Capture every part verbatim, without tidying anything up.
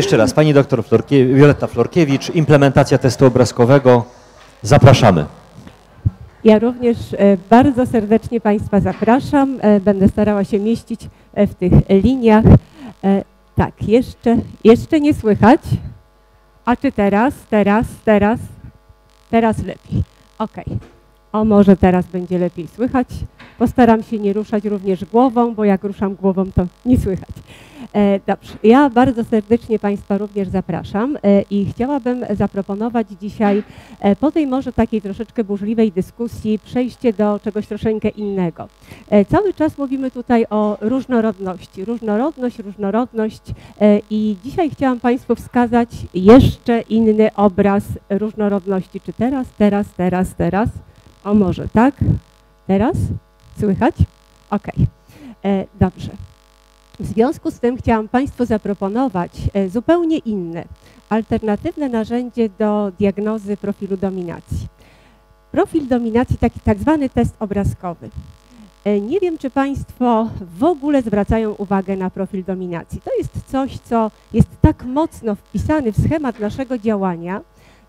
Jeszcze raz, pani doktor Florkie, Violetta Florkiewicz, implementacja testu obrazkowego. Zapraszamy. Ja również bardzo serdecznie Państwa zapraszam. Będę starała się mieścić w tych liniach. Tak, jeszcze, jeszcze nie słychać. A czy teraz, teraz, teraz, teraz lepiej. OK. O, może teraz będzie lepiej słychać. Postaram się nie ruszać również głową, bo jak ruszam głową, to nie słychać. Dobrze, ja bardzo serdecznie Państwa również zapraszam i chciałabym zaproponować dzisiaj po tej może takiej troszeczkę burzliwej dyskusji przejście do czegoś troszeczkę innego. Cały czas mówimy tutaj o różnorodności, różnorodność, różnorodność i dzisiaj chciałam Państwu wskazać jeszcze inny obraz różnorodności. Czy teraz, teraz, teraz, teraz? O, może tak? Teraz? Słychać? OK. Dobrze. W związku z tym chciałam Państwu zaproponować zupełnie inne, alternatywne narzędzie do diagnozy profilu dominacji. Profil dominacji, taki tak zwany test obrazkowy. Nie wiem, czy Państwo w ogóle zwracają uwagę na profil dominacji. To jest coś, co jest tak mocno wpisane w schemat naszego działania,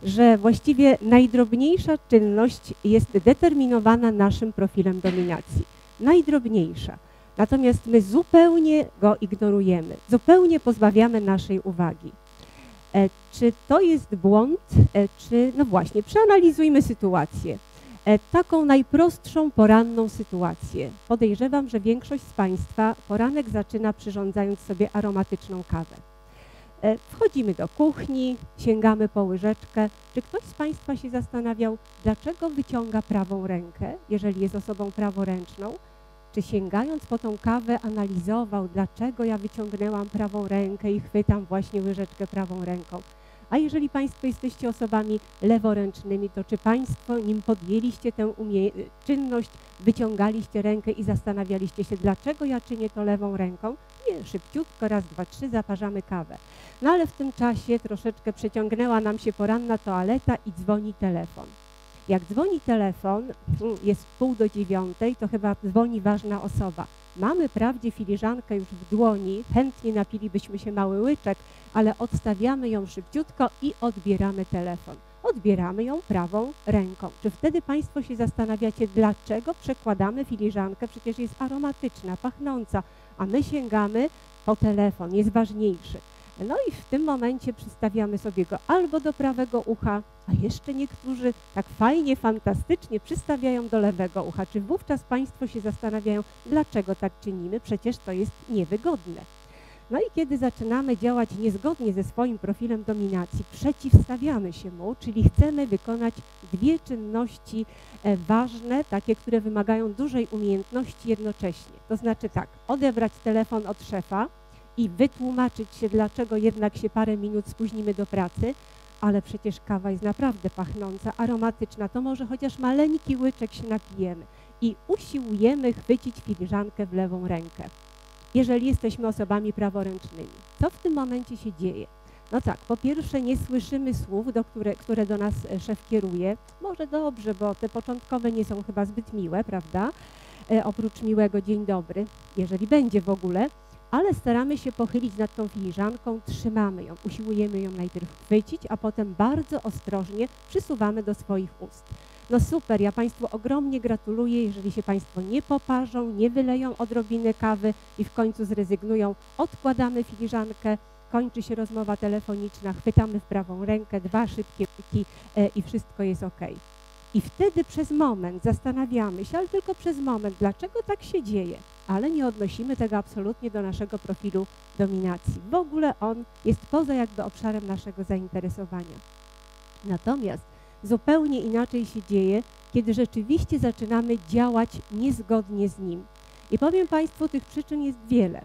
że właściwie najdrobniejsza czynność jest determinowana naszym profilem dominacji. Najdrobniejsza. Natomiast my zupełnie go ignorujemy, zupełnie pozbawiamy naszej uwagi. E, czy to jest błąd? E, czy, no właśnie, przeanalizujmy sytuację. E, taką najprostszą poranną sytuację. Podejrzewam, że większość z Państwa poranek zaczyna przyrządzając sobie aromatyczną kawę. E, wchodzimy do kuchni, sięgamy po łyżeczkę. Czy ktoś z Państwa się zastanawiał, dlaczego wyciąga prawą rękę, jeżeli jest osobą praworęczną? Czy sięgając po tą kawę analizował, dlaczego ja wyciągnęłam prawą rękę i chwytam właśnie łyżeczkę prawą ręką? A jeżeli Państwo jesteście osobami leworęcznymi, to czy Państwo, nim podjęliście tę czynność, wyciągaliście rękę i zastanawialiście się, dlaczego ja czynię to lewą ręką? Nie, szybciutko, raz, dwa, trzy, zaparzamy kawę. No ale w tym czasie troszeczkę przeciągnęła nam się poranna toaleta i dzwoni telefon. Jak dzwoni telefon, jest pół do dziewiątej, to chyba dzwoni ważna osoba. Mamy wprawdzie filiżankę już w dłoni, chętnie napilibyśmy się mały łyczek, ale odstawiamy ją szybciutko i odbieramy telefon. Odbieramy ją prawą ręką. Czy wtedy Państwo się zastanawiacie, dlaczego przekładamy filiżankę? Przecież jest aromatyczna, pachnąca, a my sięgamy po telefon, jest ważniejszy. No i w tym momencie przystawiamy sobie go albo do prawego ucha, a jeszcze niektórzy tak fajnie, fantastycznie przystawiają do lewego ucha. Czy wówczas Państwo się zastanawiają, dlaczego tak czynimy? Przecież to jest niewygodne. No i kiedy zaczynamy działać niezgodnie ze swoim profilem dominacji, przeciwstawiamy się mu, czyli chcemy wykonać dwie czynności ważne, takie, które wymagają dużej umiejętności jednocześnie. To znaczy tak, odebrać telefon od szefa, i wytłumaczyć się, dlaczego jednak się parę minut spóźnimy do pracy, ale przecież kawa jest naprawdę pachnąca, aromatyczna, to może chociaż maleńki łyczek się napijemy i usiłujemy chwycić filiżankę w lewą rękę, jeżeli jesteśmy osobami praworęcznymi. Co w tym momencie się dzieje? No tak, po pierwsze nie słyszymy słów, do które, które do nas szef kieruje, może dobrze, bo te początkowe nie są chyba zbyt miłe, prawda? E, oprócz miłego dzień dobry, jeżeli będzie w ogóle, ale staramy się pochylić nad tą filiżanką, trzymamy ją, usiłujemy ją najpierw chwycić, a potem bardzo ostrożnie przysuwamy do swoich ust. No super, ja Państwu ogromnie gratuluję, jeżeli się Państwo nie poparzą, nie wyleją odrobiny kawy i w końcu zrezygnują, odkładamy filiżankę, kończy się rozmowa telefoniczna, chwytamy w prawą rękę, dwa szybkie piki i wszystko jest OK. I wtedy przez moment zastanawiamy się, ale tylko przez moment, dlaczego tak się dzieje, ale nie odnosimy tego absolutnie do naszego profilu dominacji. W ogóle on jest poza jakby obszarem naszego zainteresowania. Natomiast zupełnie inaczej się dzieje, kiedy rzeczywiście zaczynamy działać niezgodnie z nim. I powiem Państwu, tych przyczyn jest wiele.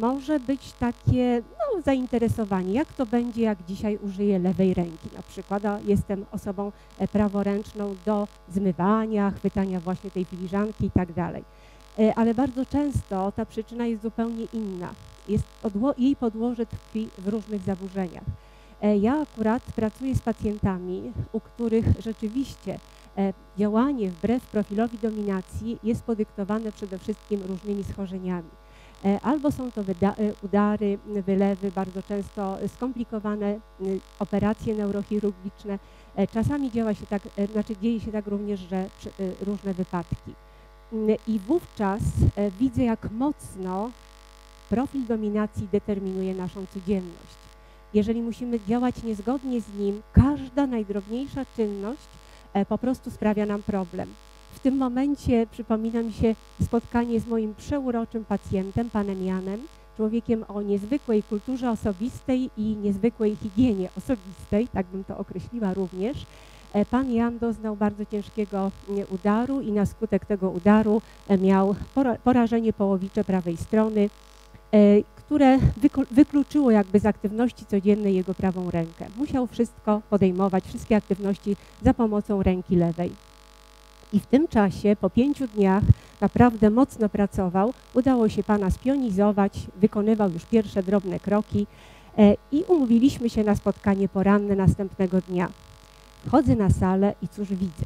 Może być takie no, zainteresowanie, jak to będzie, jak dzisiaj użyję lewej ręki. Na przykład jestem osobą praworęczną do zmywania, chwytania właśnie tej filiżanki i tak dalej. Ale bardzo często ta przyczyna jest zupełnie inna. Jest, jej podłoże tkwi w różnych zaburzeniach. Ja akurat pracuję z pacjentami, u których rzeczywiście działanie wbrew profilowi dominacji jest podyktowane przede wszystkim różnymi schorzeniami. albo są to udary, wylewy, bardzo często skomplikowane operacje neurochirurgiczne. Czasami działa się tak, znaczy dzieje się tak również, że różne wypadki. I wówczas widzę, jak mocno profil dominacji determinuje naszą codzienność. Jeżeli musimy działać niezgodnie z nim, każda najdrobniejsza czynność po prostu sprawia nam problem. W tym momencie przypomina mi się spotkanie z moim przeuroczym pacjentem, panem Janem, człowiekiem o niezwykłej kulturze osobistej i niezwykłej higienie osobistej, tak bym to określiła również. Pan Jan doznał bardzo ciężkiego udaru i na skutek tego udaru miał porażenie połowicze prawej strony, które wykluczyło jakby z aktywności codziennej jego prawą rękę. Musiał wszystko podejmować, wszystkie aktywności za pomocą ręki lewej. I w tym czasie, po pięciu dniach, naprawdę mocno pracował, udało się pana spionizować, wykonywał już pierwsze drobne kroki i umówiliśmy się na spotkanie poranne następnego dnia. Wchodzę na salę i cóż widzę?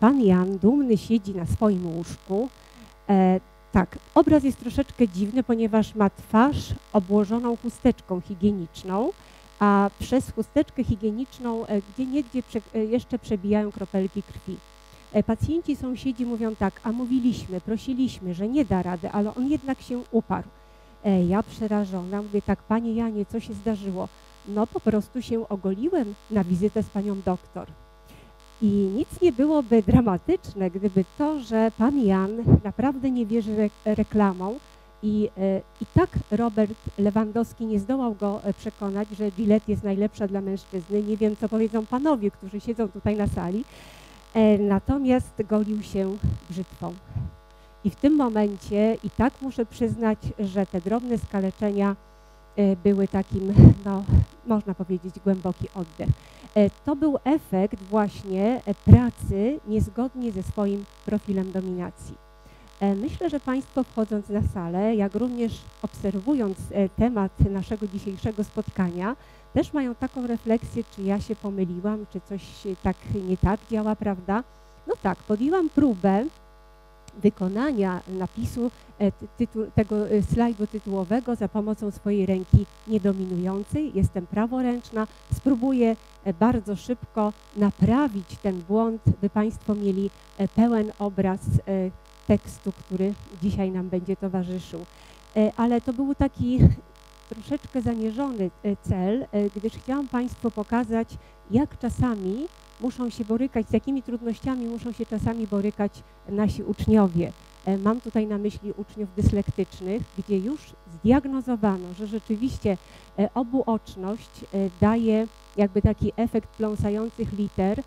Pan Jan dumny siedzi na swoim łóżku. E, tak, obraz jest troszeczkę dziwny, ponieważ ma twarz obłożoną chusteczką higieniczną, a przez chusteczkę higieniczną e, gdzieniegdzie prze, e, jeszcze przebijają kropelki krwi. E, pacjenci sąsiedzi mówią tak, a mówiliśmy, prosiliśmy, że nie da rady, ale on jednak się uparł. E, ja przerażona mówię tak, panie Janie, co się zdarzyło? No po prostu się ogoliłem na wizytę z panią doktor. I nic nie byłoby dramatyczne, gdyby to, że pan Jan naprawdę nie wierzy reklamą i, i tak Robert Lewandowski nie zdołał go przekonać, że Gillette jest najlepsza dla mężczyzny. Nie wiem, co powiedzą panowie, którzy siedzą tutaj na sali. Natomiast golił się brzytwą. I w tym momencie i tak muszę przyznać, że te drobne skaleczenia były takim, no, można powiedzieć, głęboki oddech. To był efekt właśnie pracy niezgodnie ze swoim profilem dominacji. Myślę, że Państwo wchodząc na salę, jak również obserwując temat naszego dzisiejszego spotkania, też mają taką refleksję, czy ja się pomyliłam, czy coś tak nie tak działa, prawda? No tak, podjęłam próbę wykonania napisu tytu, tego slajdu tytułowego za pomocą swojej ręki niedominującej. Jestem praworęczna. Spróbuję bardzo szybko naprawić ten błąd, by Państwo mieli pełen obraz tekstu, który dzisiaj nam będzie towarzyszył. Ale to był taki troszeczkę zamierzony cel, gdyż chciałam Państwu pokazać, jak czasami muszą się borykać, z jakimi trudnościami muszą się czasami borykać nasi uczniowie. Mam tutaj na myśli uczniów dyslektycznych, gdzie już zdiagnozowano, że rzeczywiście obuoczność daje jakby taki efekt pląsających liter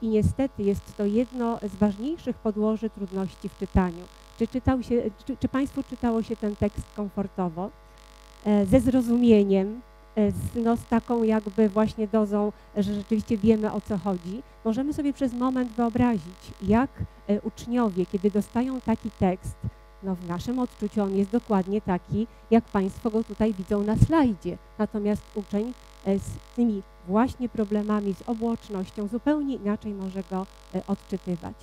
i niestety jest to jedno z ważniejszych podłoży trudności w czytaniu. Czy, czytał się, czy, czy Państwu czytało się ten tekst komfortowo, ze zrozumieniem, Z, no, z taką jakby właśnie dozą, że rzeczywiście wiemy, o co chodzi, możemy sobie przez moment wyobrazić, jak uczniowie, kiedy dostają taki tekst, no w naszym odczuciu on jest dokładnie taki, jak Państwo go tutaj widzą na slajdzie. Natomiast uczeń z tymi właśnie problemami, z obłocznością zupełnie inaczej może go odczytywać.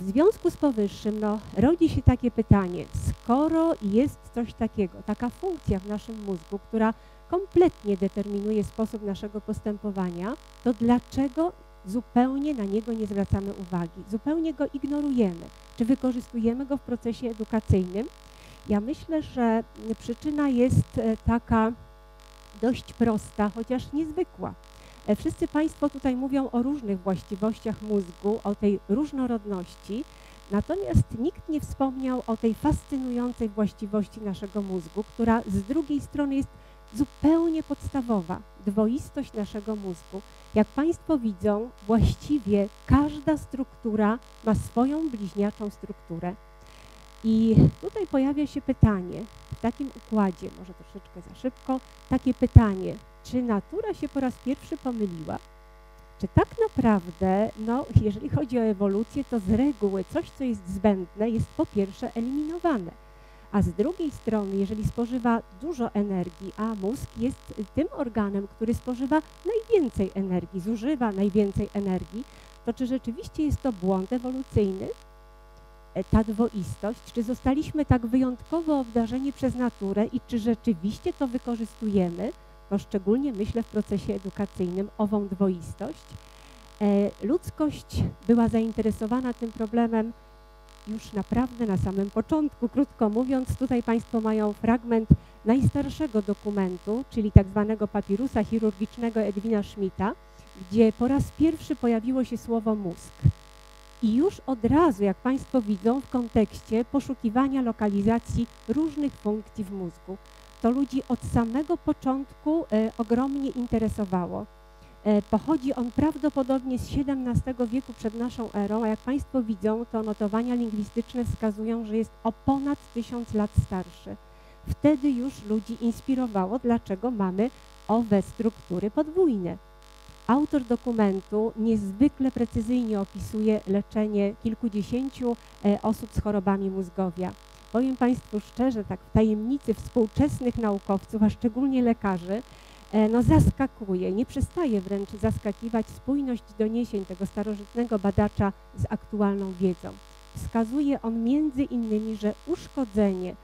W związku z powyższym no, rodzi się takie pytanie, skoro jest coś takiego, taka funkcja w naszym mózgu, która kompletnie determinuje sposób naszego postępowania, to dlaczego zupełnie na niego nie zwracamy uwagi, zupełnie go ignorujemy, czy wykorzystujemy go w procesie edukacyjnym? Ja myślę, że przyczyna jest taka dość prosta, chociaż niezwykła. Wszyscy Państwo tutaj mówią o różnych właściwościach mózgu, o tej różnorodności, natomiast nikt nie wspomniał o tej fascynującej właściwości naszego mózgu, która z drugiej strony jest zupełnie podstawowa, dwoistość naszego mózgu. Jak Państwo widzą, właściwie każda struktura ma swoją bliźniaczą strukturę. I tutaj pojawia się pytanie, w takim układzie, może troszeczkę za szybko, takie pytanie, czy natura się po raz pierwszy pomyliła? Czy tak naprawdę, no, jeżeli chodzi o ewolucję, to z reguły coś, co jest zbędne, jest po pierwsze eliminowane. A z drugiej strony, jeżeli spożywa dużo energii, a mózg jest tym organem, który spożywa najwięcej energii, zużywa najwięcej energii, to czy rzeczywiście jest to błąd ewolucyjny? ta dwoistość? Czy zostaliśmy tak wyjątkowo obdarzeni przez naturę i czy rzeczywiście to wykorzystujemy? No szczególnie myślę w procesie edukacyjnym ową dwoistość. Ludzkość była zainteresowana tym problemem już naprawdę na samym początku, krótko mówiąc. Tutaj Państwo mają fragment najstarszego dokumentu, czyli tak zwanego papirusa chirurgicznego Edwina Schmidta, gdzie po raz pierwszy pojawiło się słowo mózg. I już od razu, jak Państwo widzą, w kontekście poszukiwania lokalizacji różnych funkcji w mózgu. To ludzi od samego początku e, ogromnie interesowało. E, pochodzi on prawdopodobnie z siedemnastego wieku przed naszą erą, a jak Państwo widzą, to notowania lingwistyczne wskazują, że jest o ponad tysiąc lat starszy. Wtedy już ludzi inspirowało, dlaczego mamy owe struktury podwójne. Autor dokumentu niezwykle precyzyjnie opisuje leczenie kilkudziesięciu e, osób z chorobami mózgowia. Powiem Państwu szczerze, tak w tajemnicy współczesnych naukowców, a szczególnie lekarzy, no zaskakuje, nie przestaje wręcz zaskakiwać spójność doniesień tego starożytnego badacza z aktualną wiedzą. Wskazuje on między innymi, że uszkodzenie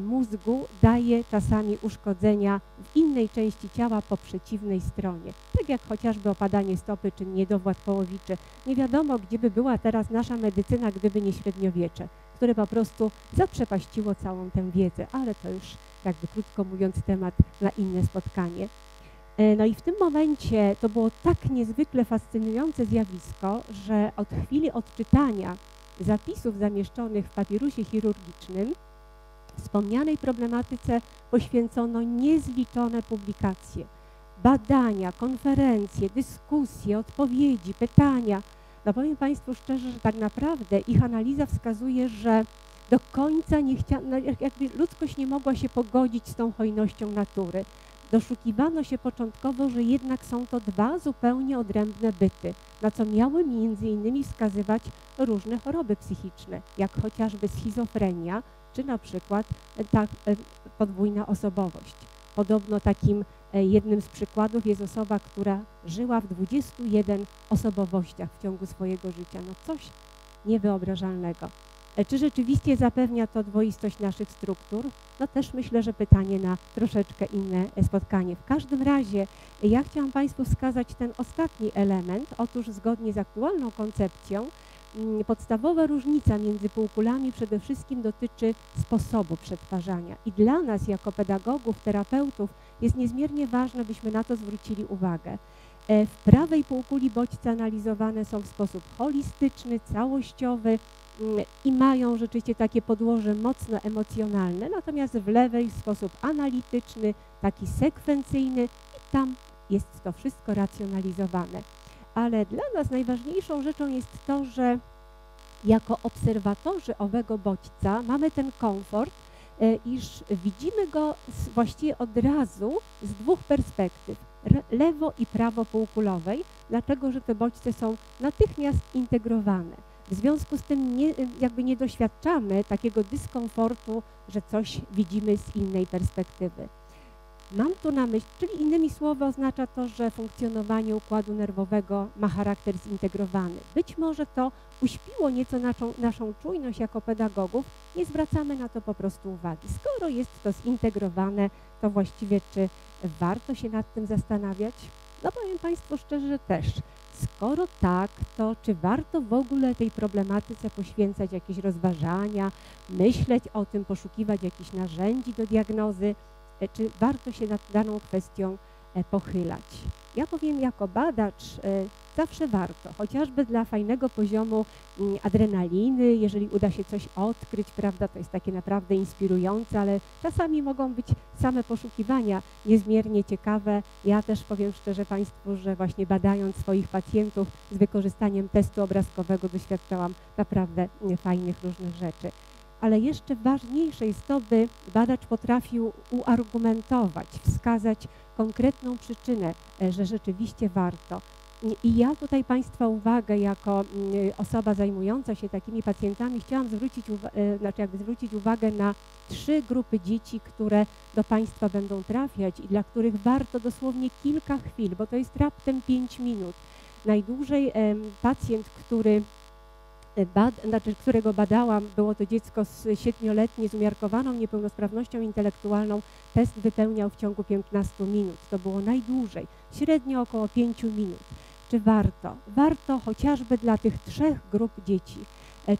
mózgu daje czasami uszkodzenia w innej części ciała po przeciwnej stronie. Tak jak chociażby opadanie stopy czy niedowład połowiczy. Nie wiadomo, gdzie by była teraz nasza medycyna, gdyby nie średniowiecze, które po prostu zaprzepaściło całą tę wiedzę, ale to już jakby krótko mówiąc temat na inne spotkanie. No i w tym momencie to było tak niezwykle fascynujące zjawisko, że od chwili odczytania zapisów zamieszczonych w papirusie chirurgicznym wspomnianej problematyce poświęcono niezliczone publikacje, badania, konferencje, dyskusje, odpowiedzi, pytania. No powiem Państwu szczerze, że tak naprawdę ich analiza wskazuje, że do końca nie chcia, no jakby ludzkość nie mogła się pogodzić z tą hojnością natury. Doszukiwano się początkowo, że jednak są to dwa zupełnie odrębne byty, na co miały między innymi wskazywać różne choroby psychiczne, jak chociażby schizofrenia, czy na przykład ta podwójna osobowość. Podobno takim jednym z przykładów jest osoba, która żyła w dwudziestu jeden osobowościach w ciągu swojego życia. No coś niewyobrażalnego. Czy rzeczywiście zapewnia to dwoistość naszych struktur? No też myślę, że pytanie na troszeczkę inne spotkanie. W każdym razie ja chciałam Państwu wskazać ten ostatni element. Otóż zgodnie z aktualną koncepcją podstawowa różnica między półkulami przede wszystkim dotyczy sposobu przetwarzania i dla nas jako pedagogów, terapeutów jest niezmiernie ważne, byśmy na to zwrócili uwagę. W prawej półkuli bodźce analizowane są w sposób holistyczny, całościowy i mają rzeczywiście takie podłoże mocno emocjonalne, natomiast w lewej w sposób analityczny, taki sekwencyjny i tam jest to wszystko racjonalizowane. Ale dla nas najważniejszą rzeczą jest to, że jako obserwatorzy owego bodźca mamy ten komfort, iż widzimy go właściwie od razu z dwóch perspektyw, lewo i prawo półkulowej, dlatego że te bodźce są natychmiast integrowane. W związku z tym nie, jakby nie doświadczamy takiego dyskomfortu, że coś widzimy z innej perspektywy. Mam tu na myśli, czyli innymi słowy oznacza to, że funkcjonowanie układu nerwowego ma charakter zintegrowany. Być może to uśpiło nieco naszą, naszą czujność jako pedagogów, nie zwracamy na to po prostu uwagi. Skoro jest to zintegrowane, to właściwie czy warto się nad tym zastanawiać? No powiem Państwu szczerze, że też. Skoro tak, to czy warto w ogóle tej problematyce poświęcać jakieś rozważania, myśleć o tym, poszukiwać jakichś narzędzi do diagnozy? Czy warto się nad daną kwestią pochylać? Ja powiem, jako badacz zawsze warto, chociażby dla fajnego poziomu adrenaliny, jeżeli uda się coś odkryć, prawda, to jest takie naprawdę inspirujące, ale czasami mogą być same poszukiwania niezmiernie ciekawe. Ja też powiem szczerze Państwu, że właśnie badając swoich pacjentów z wykorzystaniem testu obrazkowego doświadczałam naprawdę fajnych różnych rzeczy. Ale jeszcze ważniejsze jest to, by badacz potrafił uargumentować, wskazać konkretną przyczynę, że rzeczywiście warto. I ja tutaj Państwa uwagę jako osoba zajmująca się takimi pacjentami chciałam zwrócić, znaczy jakby zwrócić uwagę na trzy grupy dzieci, które do Państwa będą trafiać i dla których warto dosłownie kilka chwil, bo to jest raptem pięć minut. Najdłużej pacjent, który bad, znaczy, którego badałam, było to dziecko z siedmioletnie z umiarkowaną niepełnosprawnością intelektualną. Test wypełniał w ciągu piętnastu minut. To było najdłużej, średnio około pięciu minut. Czy warto? Warto chociażby dla tych trzech grup dzieci,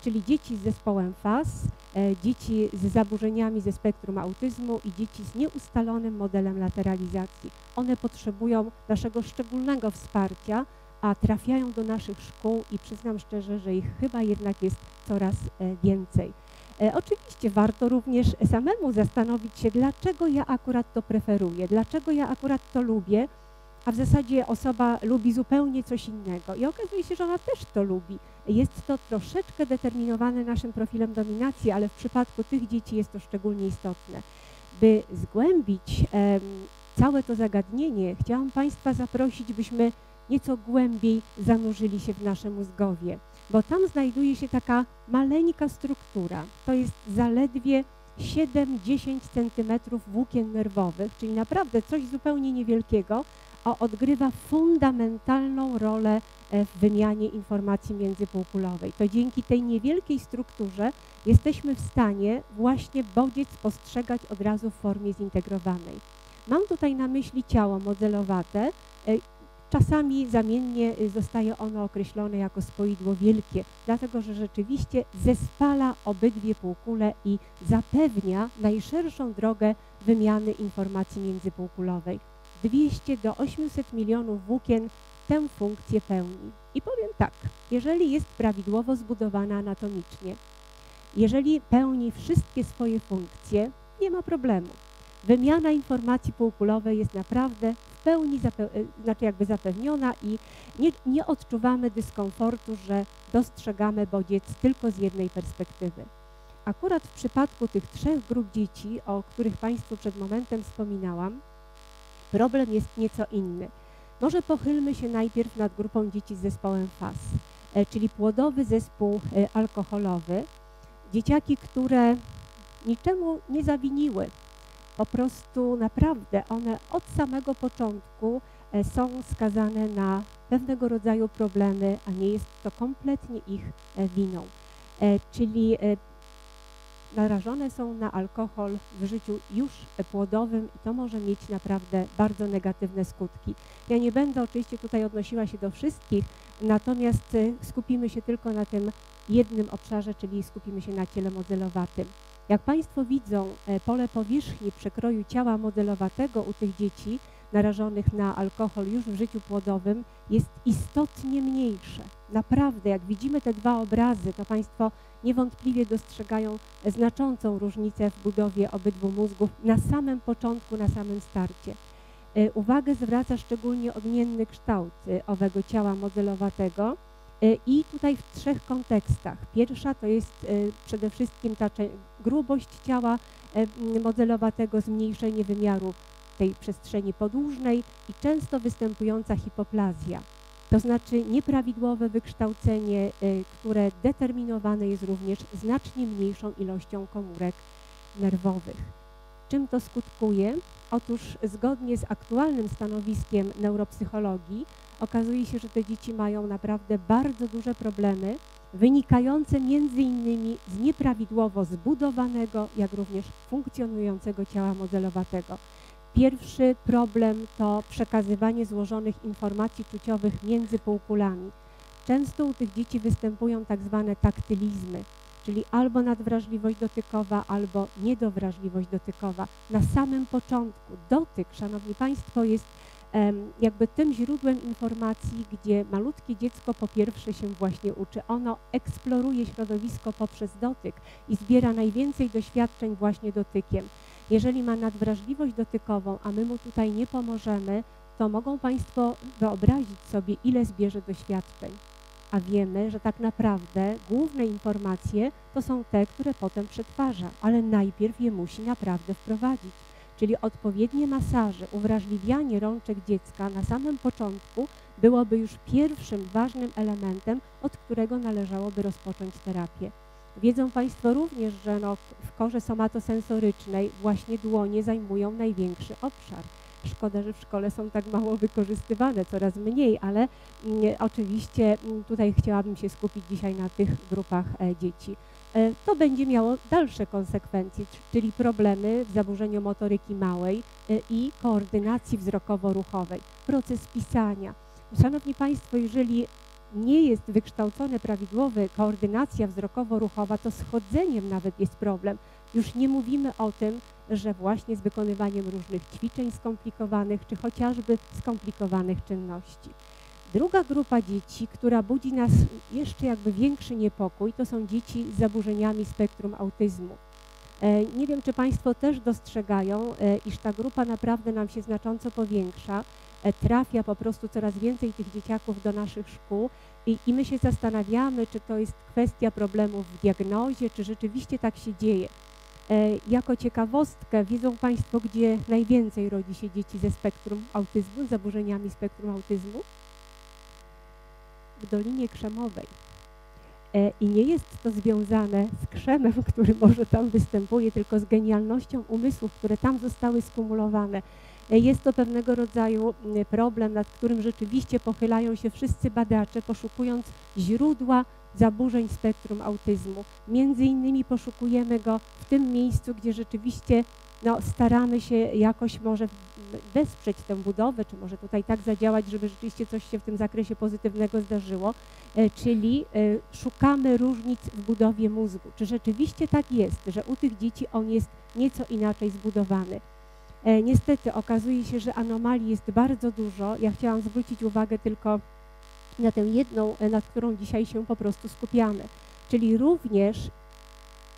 czyli dzieci z zespołem F A S, dzieci z zaburzeniami ze spektrum autyzmu i dzieci z nieustalonym modelem lateralizacji. One potrzebują naszego szczególnego wsparcia, a trafiają do naszych szkół i przyznam szczerze, że ich chyba jednak jest coraz więcej. Oczywiście warto również samemu zastanowić się, dlaczego ja akurat to preferuję, dlaczego ja akurat to lubię, a w zasadzie osoba lubi zupełnie coś innego i okazuje się, że ona też to lubi. Jest to troszeczkę determinowane naszym profilem dominacji, ale w przypadku tych dzieci jest to szczególnie istotne. By zgłębić em, całe to zagadnienie, chciałam Państwa zaprosić, byśmy nieco głębiej zanurzyli się w naszym mózgowie, bo tam znajduje się taka maleńka struktura, to jest zaledwie siedem do dziesięciu centymetrów włókien nerwowych, czyli naprawdę coś zupełnie niewielkiego, a odgrywa fundamentalną rolę w wymianie informacji międzypółkulowej. To dzięki tej niewielkiej strukturze jesteśmy w stanie właśnie bodziec postrzegać od razu w formie zintegrowanej. Mam tutaj na myśli ciało modelowate, czasami zamiennie zostaje ono określone jako spoidło wielkie, dlatego że rzeczywiście zespala obydwie półkule i zapewnia najszerszą drogę wymiany informacji międzypółkulowej. dwieście do ośmiuset milionów włókien tę funkcję pełni. I powiem tak, jeżeli jest prawidłowo zbudowana anatomicznie, jeżeli pełni wszystkie swoje funkcje, nie ma problemu. Wymiana informacji półkulowej jest naprawdę w pełni znaczy jakby zapewniona i nie, nie odczuwamy dyskomfortu, że dostrzegamy bodziec tylko z jednej perspektywy. Akurat w przypadku tych trzech grup dzieci, o których Państwu przed momentem wspominałam, problem jest nieco inny. Może pochylmy się najpierw nad grupą dzieci z zespołem F A S, czyli płodowy zespół alkoholowy. Dzieciaki, które niczemu nie zawiniły. Po prostu naprawdę one od samego początku są skazane na pewnego rodzaju problemy, a nie jest to kompletnie ich winą. Czyli narażone są na alkohol w życiu już płodowym i to może mieć naprawdę bardzo negatywne skutki. Ja nie będę oczywiście tutaj odnosiła się do wszystkich, natomiast skupimy się tylko na tym jednym obszarze, czyli skupimy się na ciele modelowatym. Jak Państwo widzą, pole powierzchni przekroju ciała modelowatego u tych dzieci narażonych na alkohol już w życiu płodowym jest istotnie mniejsze. Naprawdę, jak widzimy te dwa obrazy, to Państwo niewątpliwie dostrzegają znaczącą różnicę w budowie obydwu mózgów na samym początku, na samym starcie. Uwagę zwraca szczególnie odmienny kształt owego ciała modelowatego i tutaj w trzech kontekstach. Pierwsza to jest przede wszystkim ta grubość ciała modelowatego, zmniejszenie wymiaru tej przestrzeni podłużnej i często występująca hipoplazja, to znaczy nieprawidłowe wykształcenie, które determinowane jest również znacznie mniejszą ilością komórek nerwowych. Czym to skutkuje? Otóż zgodnie z aktualnym stanowiskiem neuropsychologii okazuje się, że te dzieci mają naprawdę bardzo duże problemy wynikające między innymi z nieprawidłowo zbudowanego, jak również funkcjonującego ciała modelowatego. Pierwszy problem to przekazywanie złożonych informacji czuciowych między półkulami. Często u tych dzieci występują tak zwane taktylizmy, czyli albo nadwrażliwość dotykowa, albo niedowrażliwość dotykowa. Na samym początku dotyk, Szanowni Państwo, jest em, jakby tym źródłem informacji, gdzie malutkie dziecko po pierwsze się właśnie uczy. Ono eksploruje środowisko poprzez dotyk i zbiera najwięcej doświadczeń właśnie dotykiem. Jeżeli ma nadwrażliwość dotykową, a my mu tutaj nie pomożemy, to mogą Państwo wyobrazić sobie, ile zbierze doświadczeń. A wiemy, że tak naprawdę główne informacje to są te, które potem przetwarza, ale najpierw je musi naprawdę wprowadzić. Czyli odpowiednie masaże, uwrażliwianie rączek dziecka na samym początku byłoby już pierwszym ważnym elementem, od którego należałoby rozpocząć terapię. Wiedzą Państwo również, że no w korze somatosensorycznej właśnie dłonie zajmują największy obszar. Szkoda, że w szkole są tak mało wykorzystywane, coraz mniej, ale oczywiście tutaj chciałabym się skupić dzisiaj na tych grupach dzieci. To będzie miało dalsze konsekwencje, czyli problemy w zaburzeniu motoryki małej i koordynacji wzrokowo-ruchowej, proces pisania. Szanowni Państwo, jeżeli nie jest wykształcone prawidłowy koordynacja wzrokowo-ruchowa, to z chodzeniem nawet jest problem. Już nie mówimy o tym, że właśnie z wykonywaniem różnych ćwiczeń skomplikowanych, czy chociażby skomplikowanych czynności. Druga grupa dzieci, która budzi nas jeszcze jakby większy niepokój, to są dzieci z zaburzeniami spektrum autyzmu. Nie wiem, czy Państwo też dostrzegają, iż ta grupa naprawdę nam się znacząco powiększa, trafia po prostu coraz więcej tych dzieciaków do naszych szkół i, i my się zastanawiamy, czy to jest kwestia problemów w diagnozie, czy rzeczywiście tak się dzieje. Jako ciekawostkę, wiedzą Państwo, gdzie najwięcej rodzi się dzieci ze spektrum autyzmu, z zaburzeniami spektrum autyzmu? W Dolinie Krzemowej. I nie jest to związane z krzemem, który może tam występuje, tylko z genialnością umysłów, które tam zostały skumulowane. Jest to pewnego rodzaju problem, nad którym rzeczywiście pochylają się wszyscy badacze, poszukując źródła zaburzeń spektrum autyzmu. Między innymi poszukujemy go w tym miejscu, gdzie rzeczywiście no, staramy się jakoś może wesprzeć tę budowę, czy może tutaj tak zadziałać, żeby rzeczywiście coś się w tym zakresie pozytywnego zdarzyło, czyli szukamy różnic w budowie mózgu. Czy rzeczywiście tak jest, że u tych dzieci on jest nieco inaczej zbudowany? Niestety okazuje się, że anomalii jest bardzo dużo. Ja chciałam zwrócić uwagę tylko na tę jedną, nad którą dzisiaj się po prostu skupiamy. Czyli również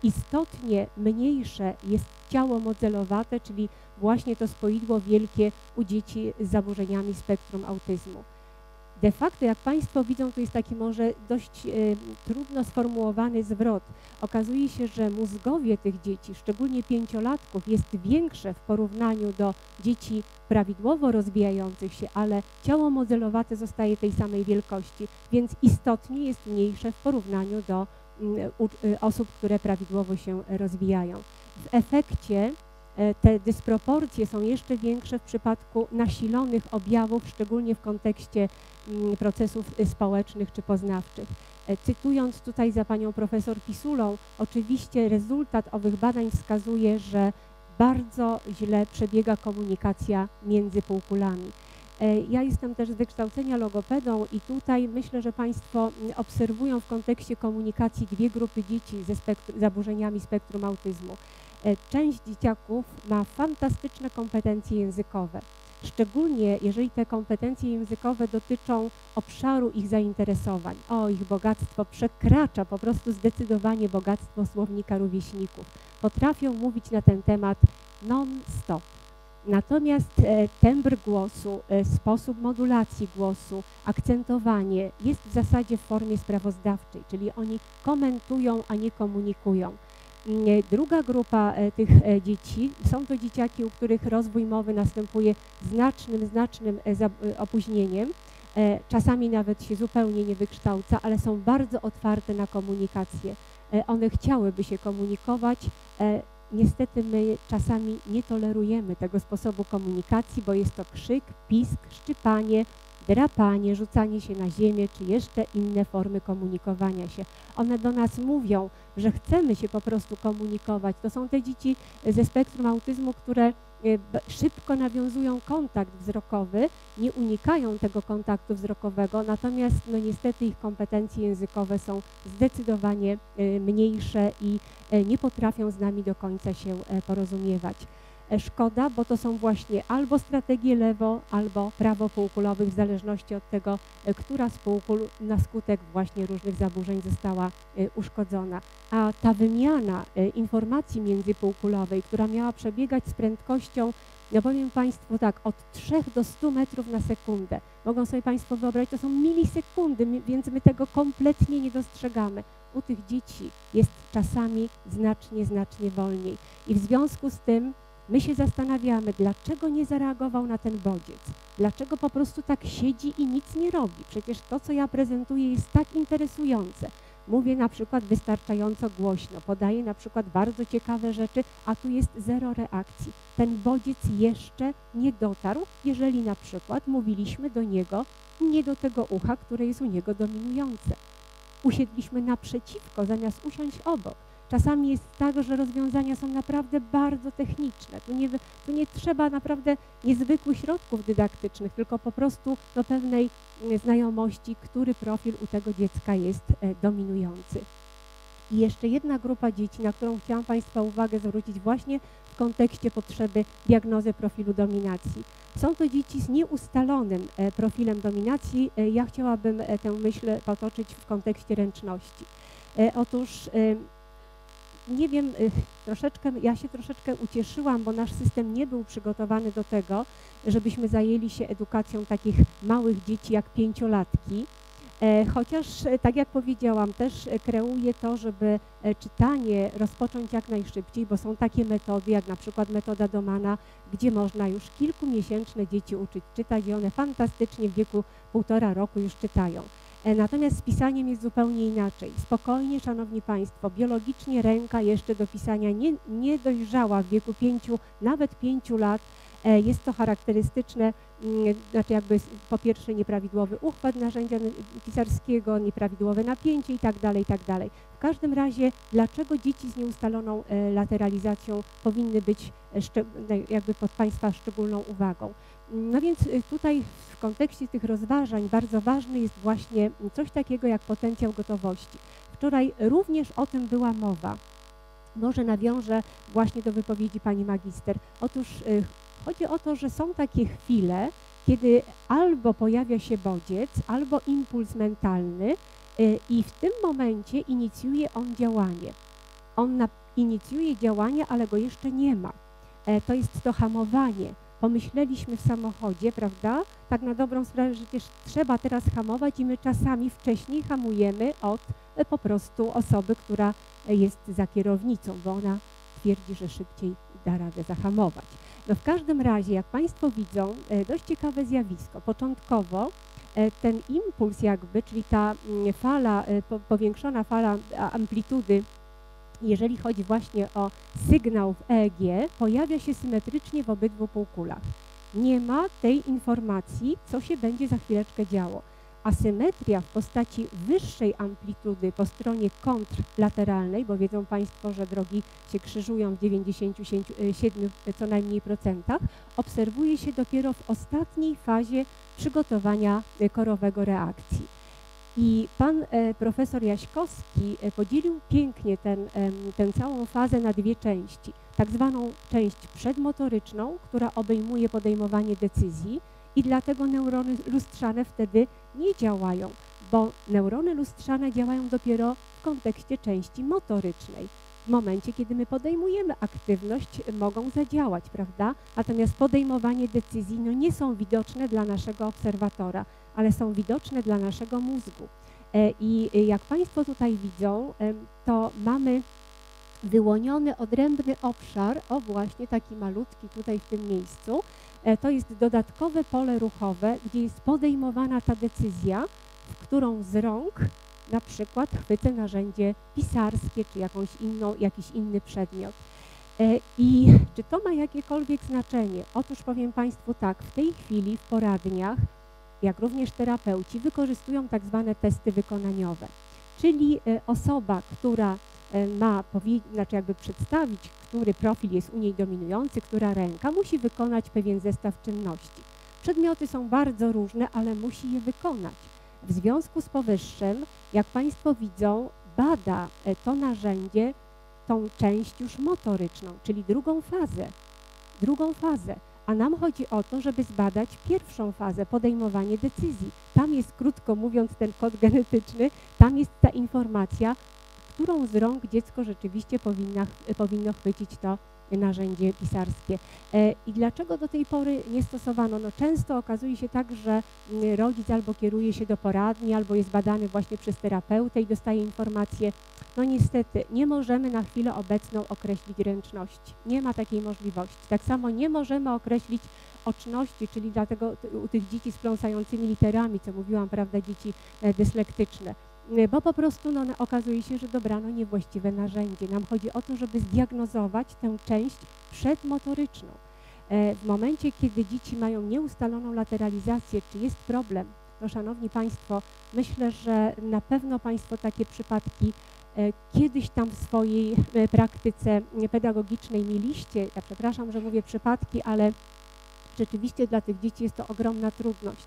istotnie mniejsze jest ciało modelowate, czyli właśnie to spoidło wielkie u dzieci z zaburzeniami spektrum autyzmu. De facto, jak Państwo widzą, to jest taki może dość y, trudno sformułowany zwrot. Okazuje się, że mózgowie tych dzieci, szczególnie pięciolatków, jest większe w porównaniu do dzieci prawidłowo rozwijających się, ale ciało modelowate zostaje tej samej wielkości, więc istotnie jest mniejsze w porównaniu do y, y, osób, które prawidłowo się rozwijają. W efekcie te dysproporcje są jeszcze większe w przypadku nasilonych objawów, szczególnie w kontekście procesów społecznych czy poznawczych. Cytując tutaj za panią profesor Pisulą, oczywiście rezultat owych badań wskazuje, że bardzo źle przebiega komunikacja między półkulami. Ja jestem też z wykształcenia logopedą i tutaj myślę, że Państwo obserwują w kontekście komunikacji dwie grupy dzieci ze spektrum, zaburzeniami spektrum autyzmu. Część dzieciaków ma fantastyczne kompetencje językowe, szczególnie jeżeli te kompetencje językowe dotyczą obszaru ich zainteresowań. O, ich bogactwo przekracza po prostu zdecydowanie bogactwo słownika rówieśników. Potrafią mówić na ten temat non-stop. Natomiast tembr głosu, sposób modulacji głosu, akcentowanie jest w zasadzie w formie sprawozdawczej, czyli oni komentują, a nie komunikują. Druga grupa tych dzieci, są to dzieciaki, u których rozwój mowy następuje znacznym, znacznym opóźnieniem. Czasami nawet się zupełnie nie wykształca, ale są bardzo otwarte na komunikację. One chciałyby się komunikować. Niestety my czasami nie tolerujemy tego sposobu komunikacji, bo jest to krzyk, pisk, szczypanie, drapanie, rzucanie się na ziemię, czy jeszcze inne formy komunikowania się. One do nas mówią, że chcemy się po prostu komunikować. To są te dzieci ze spektrum autyzmu, które szybko nawiązują kontakt wzrokowy, nie unikają tego kontaktu wzrokowego, natomiast no niestety ich kompetencje językowe są zdecydowanie mniejsze i nie potrafią z nami do końca się porozumiewać. Szkoda, bo to są właśnie albo strategie lewo, albo prawo półkulowych, w zależności od tego, która z półkul na skutek właśnie różnych zaburzeń została uszkodzona. A ta wymiana informacji międzypółkulowej, która miała przebiegać z prędkością, ja powiem Państwu tak, od trzech do stu metrów na sekundę. Mogą sobie Państwo wyobrazić, to są milisekundy, więc my tego kompletnie nie dostrzegamy. U tych dzieci jest czasami znacznie, znacznie wolniej. I w związku z tym my się zastanawiamy, dlaczego nie zareagował na ten bodziec, dlaczego po prostu tak siedzi i nic nie robi. Przecież to, co ja prezentuję, jest tak interesujące. mówię na przykład wystarczająco głośno, podaję na przykład bardzo ciekawe rzeczy, a tu jest zero reakcji. Ten bodziec jeszcze nie dotarł, jeżeli na przykład mówiliśmy do niego nie do tego ucha, które jest u niego dominujące. Usiedliśmy naprzeciwko, zamiast usiąść obok. Czasami jest tak, że rozwiązania są naprawdę bardzo techniczne. Tu nie, tu nie trzeba naprawdę niezwykłych środków dydaktycznych, tylko po prostu do pewnej znajomości, który profil u tego dziecka jest dominujący. I jeszcze jedna grupa dzieci, na którą chciałam Państwa uwagę zwrócić właśnie w kontekście potrzeby diagnozy profilu dominacji. Są to dzieci z nieustalonym profilem dominacji. Ja chciałabym tę myśl potoczyć w kontekście ręczności. Otóż nie wiem, troszeczkę, ja się troszeczkę ucieszyłam, bo nasz system nie był przygotowany do tego, żebyśmy zajęli się edukacją takich małych dzieci jak pięciolatki. Chociaż, tak jak powiedziałam, też kreuje to, żeby czytanie rozpocząć jak najszybciej, bo są takie metody, jak na przykład metoda Domana, gdzie można już kilkumiesięczne dzieci uczyć czytać i one fantastycznie w wieku półtora roku już czytają. Natomiast z pisaniem jest zupełnie inaczej. Spokojnie, Szanowni Państwo, biologicznie ręka jeszcze do pisania nie, nie dojrzała w wieku pięciu, nawet pięciu lat. Jest to charakterystyczne, znaczy jakby po pierwsze nieprawidłowy uchwyt narzędzia pisarskiego, nieprawidłowe napięcie i tak dalej, i tak dalej. W każdym razie, dlaczego dzieci z nieustaloną lateralizacją powinny być jakby pod Państwa szczególną uwagą? No więc tutaj w kontekście tych rozważań bardzo ważny jest właśnie coś takiego jak potencjał gotowości. Wczoraj również o tym była mowa. Może nawiążę właśnie do wypowiedzi Pani Magister. Otóż chodzi o to, że są takie chwile, kiedy albo pojawia się bodziec, albo impuls mentalny i w tym momencie inicjuje on działanie. On inicjuje działanie, ale go jeszcze nie ma. To jest to hamowanie. Pomyśleliśmy w samochodzie, prawda? Tak na dobrą sprawę, że też trzeba teraz hamować i my czasami wcześniej hamujemy od po prostu osoby, która jest za kierownicą, bo ona twierdzi, że szybciej da radę zahamować. No w każdym razie, jak Państwo widzą, dość ciekawe zjawisko. Początkowo ten impuls jakby, czyli ta fala, powiększona fala amplitudy, jeżeli chodzi właśnie o sygnał w E E G, pojawia się symetrycznie w obydwu półkulach. Nie ma tej informacji, co się będzie za chwileczkę działo. Asymetria w postaci wyższej amplitudy po stronie kontrlateralnej, bo wiedzą Państwo, że drogi się krzyżują w dziewięćdziesięciu siedmiu co najmniej procentach, obserwuje się dopiero w ostatniej fazie przygotowania korowego reakcji. I pan profesor Jaśkowski podzielił pięknie ten, tę całą fazę na dwie części. Tak zwaną część przedmotoryczną, która obejmuje podejmowanie decyzji i dlatego neurony lustrzane wtedy nie działają, bo neurony lustrzane działają dopiero w kontekście części motorycznej. W momencie, kiedy my podejmujemy aktywność, mogą zadziałać, prawda? Natomiast podejmowanie decyzji no, nie są widoczne dla naszego obserwatora, ale są widoczne dla naszego mózgu. I jak Państwo tutaj widzą, to mamy wyłoniony odrębny obszar, o właśnie taki malutki tutaj w tym miejscu. To jest dodatkowe pole ruchowe, gdzie jest podejmowana ta decyzja, w którą z rąk na przykład chwycę narzędzie pisarskie czy jakąś inną, jakiś inny przedmiot. I czy to ma jakiekolwiek znaczenie? Otóż powiem Państwu tak, w tej chwili w poradniach, jak również terapeuci wykorzystują tak zwane testy wykonaniowe, czyli osoba, która ma znaczy jakby przedstawić, który profil jest u niej dominujący, która ręka, musi wykonać pewien zestaw czynności. Przedmioty są bardzo różne, ale musi je wykonać. W związku z powyższym, jak Państwo widzą, bada to narzędzie, tą część już motoryczną, czyli drugą fazę, drugą fazę. A nam chodzi o to, żeby zbadać pierwszą fazę, podejmowanie decyzji. Tam jest, krótko mówiąc, ten kod genetyczny, tam jest ta informacja, którą z rąk dziecko rzeczywiście powinna, powinno chwycić to narzędzie pisarskie. I dlaczego do tej pory nie stosowano? No często okazuje się tak, że rodzic albo kieruje się do poradni, albo jest badany właśnie przez terapeutę i dostaje informację, no niestety nie możemy na chwilę obecną określić ręczności. Nie ma takiej możliwości. Tak samo nie możemy określić oczności, czyli dlatego u tych dzieci z pląsającymi literami, co mówiłam, prawda, dzieci dyslektyczne. bo po prostu no, okazuje się, że dobrano niewłaściwe narzędzie. Nam chodzi o to, żeby zdiagnozować tę część przedmotoryczną. W momencie, kiedy dzieci mają nieustaloną lateralizację, czy jest problem, no szanowni Państwo, myślę, że na pewno Państwo takie przypadki kiedyś tam w swojej praktyce pedagogicznej mieliście. Ja przepraszam, że mówię przypadki, ale rzeczywiście dla tych dzieci jest to ogromna trudność.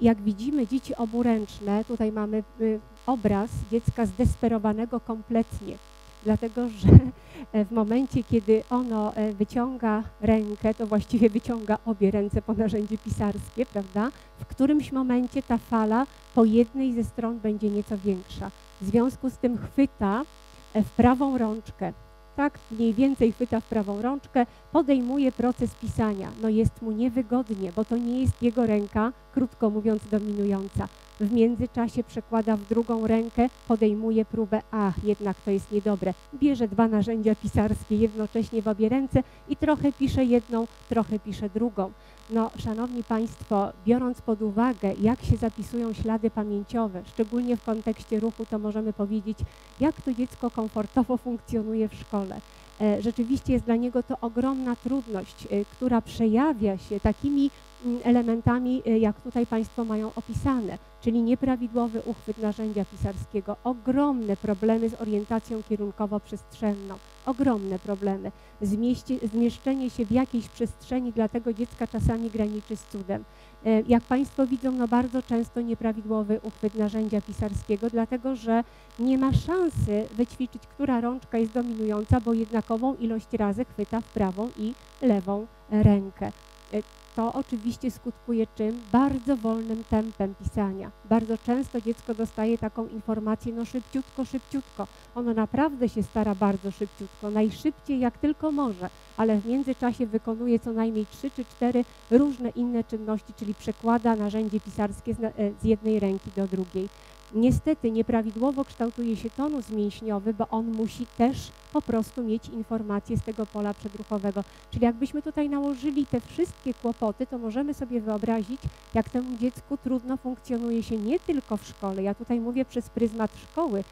Jak widzimy, dzieci oburęczne, tutaj mamy obraz dziecka zdesperowanego kompletnie, dlatego że w momencie, kiedy ono wyciąga rękę, to właściwie wyciąga obie ręce po narzędzie pisarskie, prawda? W którymś momencie ta fala po jednej ze stron będzie nieco większa. W związku z tym chwyta w prawą rączkę, tak mniej więcej chwyta w prawą rączkę, podejmuje proces pisania. No jest mu niewygodnie, bo to nie jest jego ręka, krótko mówiąc, dominująca. W międzyczasie przekłada w drugą rękę, podejmuje próbę, a jednak to jest niedobre. Bierze dwa narzędzia pisarskie jednocześnie w obie ręce i trochę pisze jedną, trochę pisze drugą. No, szanowni Państwo, biorąc pod uwagę, jak się zapisują ślady pamięciowe, szczególnie w kontekście ruchu, to możemy powiedzieć, jak to dziecko komfortowo funkcjonuje w szkole. Rzeczywiście jest dla niego to ogromna trudność, która przejawia się takimi elementami, jak tutaj Państwo mają opisane, czyli nieprawidłowy uchwyt narzędzia pisarskiego, ogromne problemy z orientacją kierunkowo-przestrzenną, ogromne problemy. Zmieści, zmieszczenie się w jakiejś przestrzeni dla tego dziecka czasami graniczy z cudem. Jak Państwo widzą, no bardzo często nieprawidłowy uchwyt narzędzia pisarskiego, dlatego że nie ma szansy wyćwiczyć, która rączka jest dominująca, bo jednakową ilość razy chwyta w prawą i lewą rękę. To oczywiście skutkuje czym? Bardzo wolnym tempem pisania. Bardzo często dziecko dostaje taką informację, no szybciutko, szybciutko. Ono naprawdę się stara bardzo szybciutko, najszybciej jak tylko może, ale w międzyczasie wykonuje co najmniej trzy czy cztery różne inne czynności, czyli przekłada narzędzie pisarskie z jednej ręki do drugiej. Niestety nieprawidłowo kształtuje się tonus mięśniowy, bo on musi też po prostu mieć informacje z tego pola przedruchowego. Czyli jakbyśmy tutaj nałożyli te wszystkie kłopoty, to możemy sobie wyobrazić, jak temu dziecku trudno funkcjonuje się nie tylko w szkole. Ja tutaj mówię przez pryzmat szkoły,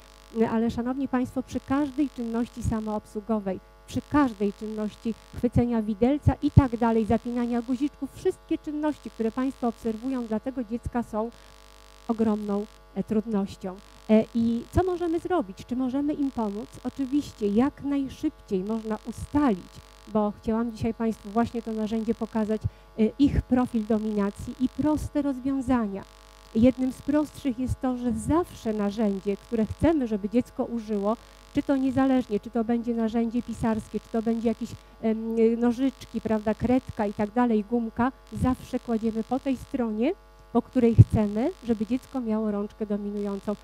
ale szanowni Państwo, przy każdej czynności samoobsługowej, przy każdej czynności chwycenia widelca i tak dalej, zapinania guziczków, wszystkie czynności, które Państwo obserwują dla tego dziecka są ogromną trudnością. I co możemy zrobić? Czy możemy im pomóc? Oczywiście jak najszybciej można ustalić, bo chciałam dzisiaj Państwu właśnie to narzędzie pokazać, ich profil dominacji i proste rozwiązania. Jednym z prostszych jest to, że zawsze narzędzie, które chcemy, żeby dziecko użyło, czy to niezależnie, czy to będzie narzędzie pisarskie, czy to będzie jakieś nożyczki, prawda, kredka i tak dalej, gumka, zawsze kładziemy po tej stronie, po której chcemy, żeby dziecko miało rączkę dominującą.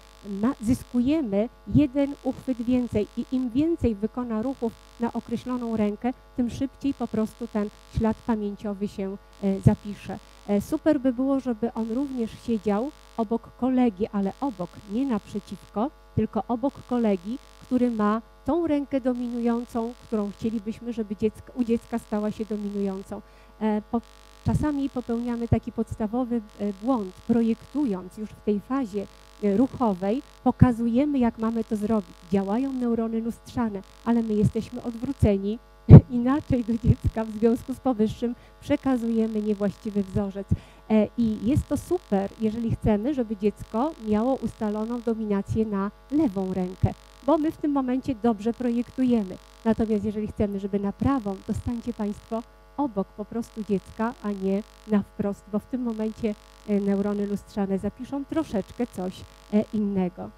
Zyskujemy jeden uchwyt więcej i im więcej wykona ruchów na określoną rękę, tym szybciej po prostu ten ślad pamięciowy się zapisze. Super by było, żeby on również siedział obok kolegi, ale obok, nie naprzeciwko, tylko obok kolegi, który ma tą rękę dominującą, którą chcielibyśmy, żeby dziecko, u dziecka stała się dominującą. Po Czasami popełniamy taki podstawowy błąd, projektując już w tej fazie ruchowej, pokazujemy, jak mamy to zrobić. Działają neurony lustrzane, ale my jesteśmy odwróceni inaczej do dziecka, w związku z powyższym przekazujemy niewłaściwy wzorzec. I jest to super, jeżeli chcemy, żeby dziecko miało ustaloną dominację na lewą rękę, bo my w tym momencie dobrze projektujemy. Natomiast jeżeli chcemy, żeby na prawą, to stańcie Państwo obok po prostu dziecka, a nie na wprost, bo w tym momencie neurony lustrzane zapiszą troszeczkę coś innego.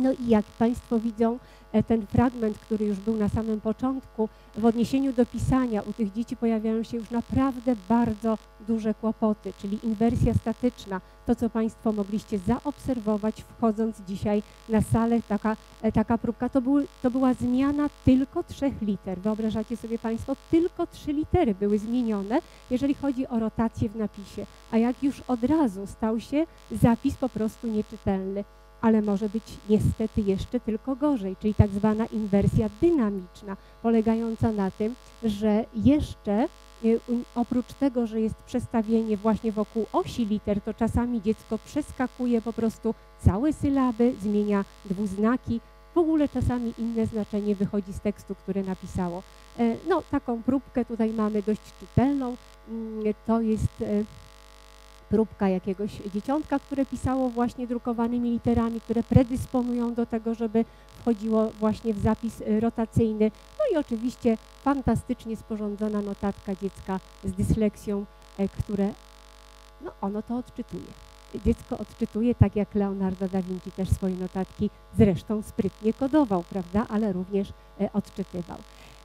No i jak Państwo widzą, ten fragment, który już był na samym początku, w odniesieniu do pisania u tych dzieci pojawiają się już naprawdę bardzo duże kłopoty, czyli inwersja statyczna, to co Państwo mogliście zaobserwować wchodząc dzisiaj na salę, taka, taka próbka, to, był, to była zmiana tylko trzech liter. Wyobrażacie sobie Państwo, tylko trzy litery były zmienione, jeżeli chodzi o rotację w napisie, a jak już od razu stał się zapis po prostu nieczytelny. Ale może być niestety jeszcze tylko gorzej, czyli tak zwana inwersja dynamiczna, polegająca na tym, że jeszcze Oprócz tego, że jest przestawienie właśnie wokół osi liter, to czasami dziecko przeskakuje po prostu całe sylaby, zmienia dwuznaki, w ogóle czasami inne znaczenie wychodzi z tekstu, który napisało. No, taką próbkę tutaj mamy dość czytelną, to jest próbka jakiegoś dzieciątka, które pisało właśnie drukowanymi literami, które predysponują do tego, żeby wchodziło właśnie w zapis rotacyjny. No i oczywiście fantastycznie sporządzona notatka dziecka z dysleksją, które no, ono to odczytuje. Dziecko odczytuje tak, jak Leonardo da Vinci też swoje notatki zresztą sprytnie kodował, prawda, ale również odczytywał.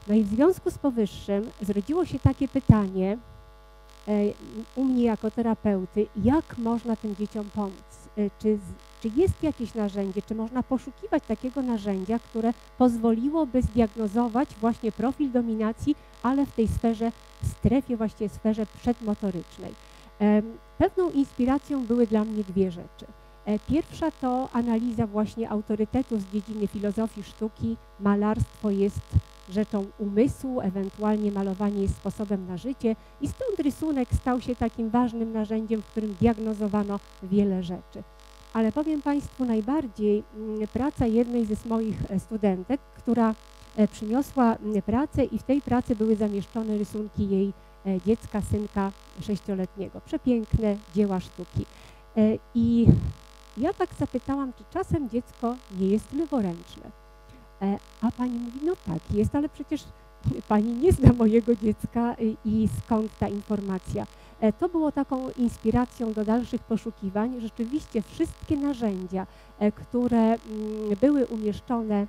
No i w związku z powyższym zrodziło się takie pytanie u mnie jako terapeuty, jak można tym dzieciom pomóc? Czy, czy jest jakieś narzędzie, czy można poszukiwać takiego narzędzia, które pozwoliłoby zdiagnozować właśnie profil dominacji, ale w tej sferze, w strefie, właściwie sferze przedmotorycznej? Pewną inspiracją były dla mnie dwie rzeczy. Pierwsza to analiza właśnie autorytetu z dziedziny filozofii sztuki. Malarstwo jest rzeczą umysłu, ewentualnie malowanie jest sposobem na życie i stąd rysunek stał się takim ważnym narzędziem, w którym diagnozowano wiele rzeczy. Ale powiem Państwu najbardziej praca jednej ze moich studentek, która przyniosła pracę i w tej pracy były zamieszczone rysunki jej dziecka, synka sześcioletniego. Przepiękne dzieła sztuki. I ja tak zapytałam, czy czasem dziecko nie jest leworęczne. A pani mówi, no tak, jest, ale przecież pani nie zna mojego dziecka i skąd ta informacja. To było taką inspiracją do dalszych poszukiwań. Rzeczywiście wszystkie narzędzia, które były umieszczone,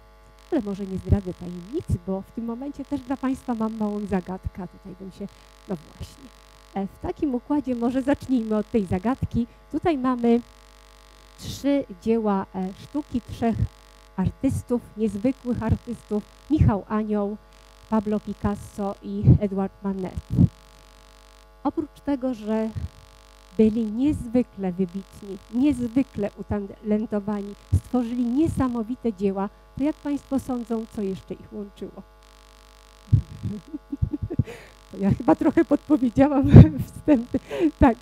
ale może nie zdradzę tajemnic, bo w tym momencie też dla Państwa mam małą zagadkę. Tutaj bym się, no właśnie. W takim układzie może zacznijmy od tej zagadki. Tutaj mamy trzy dzieła sztuki, trzech artystów, niezwykłych artystów, Michał Anioł, Pablo Picasso i Edward Manet. Oprócz tego, że byli niezwykle wybitni, niezwykle utalentowani, stworzyli niesamowite dzieła, to jak Państwo sądzą, co jeszcze ich łączyło? Ja chyba trochę podpowiedziałam wstęp. Tak,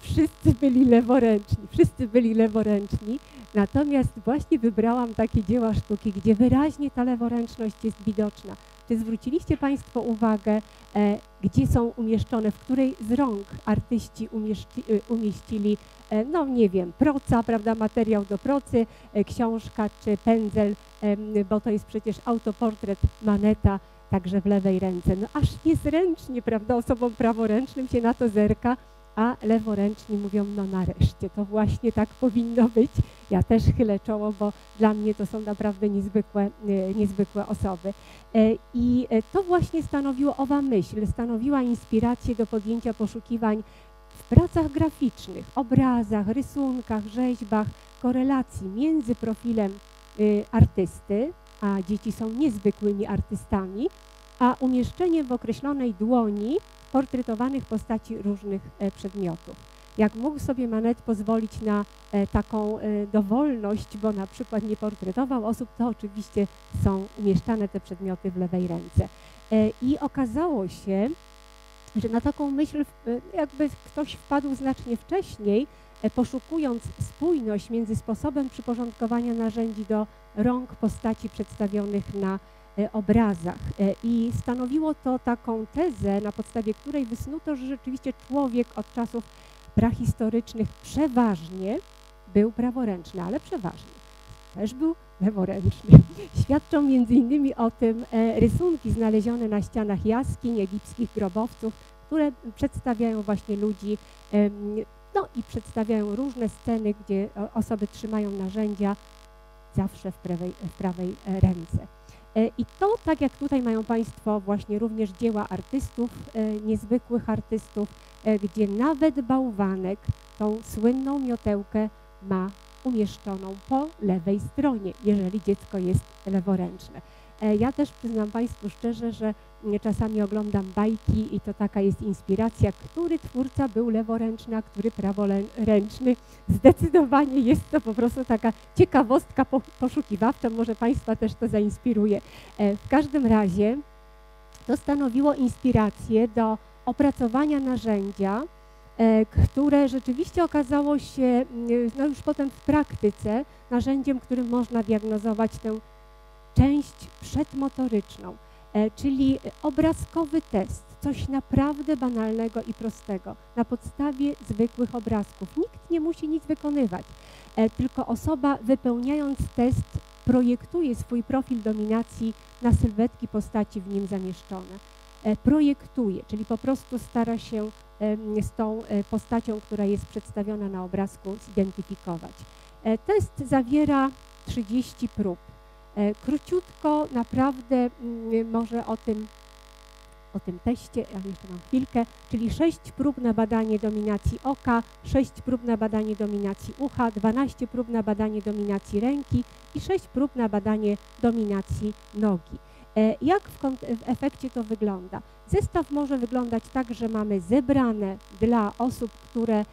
wszyscy byli leworęczni, wszyscy byli leworęczni, natomiast właśnie wybrałam takie dzieła sztuki, gdzie wyraźnie ta leworęczność jest widoczna. Czy zwróciliście Państwo uwagę, e, gdzie są umieszczone, w której z rąk artyści umieszci, umieścili, e, no nie wiem, proca, prawda, materiał do procy, e, książka czy pędzel, e, bo to jest przecież autoportret Maneta, także w lewej ręce. No aż niezręcznie, prawda, osobom praworęcznym się na to zerka, a leworęczni mówią, no nareszcie, to właśnie tak powinno być. Ja też chylę czoło, bo dla mnie to są naprawdę niezwykłe, niezwykłe osoby. I to właśnie stanowiło owa myśl, stanowiła inspirację do podjęcia poszukiwań w pracach graficznych, obrazach, rysunkach, rzeźbach, korelacji między profilem artysty, a dzieci są niezwykłymi artystami, a umieszczenie w określonej dłoni portretowanych postaci różnych przedmiotów. Jak mógł sobie Manet pozwolić na taką dowolność, bo na przykład nie portretował osób, to oczywiście są umieszczane te przedmioty w lewej ręce. I okazało się, że na taką myśl jakby ktoś wpadł znacznie wcześniej, poszukując spójność między sposobem przyporządkowania narzędzi do rąk postaci przedstawionych na obrazach. I stanowiło to taką tezę, na podstawie której wysnuto, że rzeczywiście człowiek od czasów prahistorycznych przeważnie był praworęczny, ale przeważnie też był leworęczny. Świadczą między innymi o tym rysunki znalezione na ścianach jaskiń, egipskich grobowców, które przedstawiają właśnie ludzi, no i przedstawiają różne sceny, gdzie osoby trzymają narzędzia zawsze w prawej, w prawej ręce. I to, tak jak tutaj mają Państwo właśnie również dzieła artystów, niezwykłych artystów, gdzie nawet bałwanek tą słynną miotełkę ma umieszczoną po lewej stronie, jeżeli dziecko jest leworęczne. Ja też przyznam Państwu szczerze, że czasami oglądam bajki i to taka jest inspiracja, który twórca był leworęczny, a który praworęczny. Zdecydowanie jest to po prostu taka ciekawostka poszukiwawcza, może Państwa też to zainspiruje. W każdym razie to stanowiło inspirację do opracowania narzędzia, które rzeczywiście okazało się no już potem w praktyce narzędziem, którym można diagnozować tę część przedmotoryczną, czyli obrazkowy test, coś naprawdę banalnego i prostego, na podstawie zwykłych obrazków. Nikt nie musi nic wykonywać, tylko osoba, wypełniając test, projektuje swój profil dominacji na sylwetki postaci w nim zamieszczone. Projektuje, czyli po prostu stara się z tą postacią, która jest przedstawiona na obrazku, zidentyfikować. Test zawiera trzydzieści prób. Króciutko, naprawdę może o tym, o tym teście, ale jeszcze mam chwilkę, czyli sześć prób na badanie dominacji oka, sześć prób na badanie dominacji ucha, dwanaście prób na badanie dominacji ręki i sześć prób na badanie dominacji nogi. Jak w, w efekcie to wygląda? Zestaw może wyglądać tak, że mamy zebrane dla osób, które,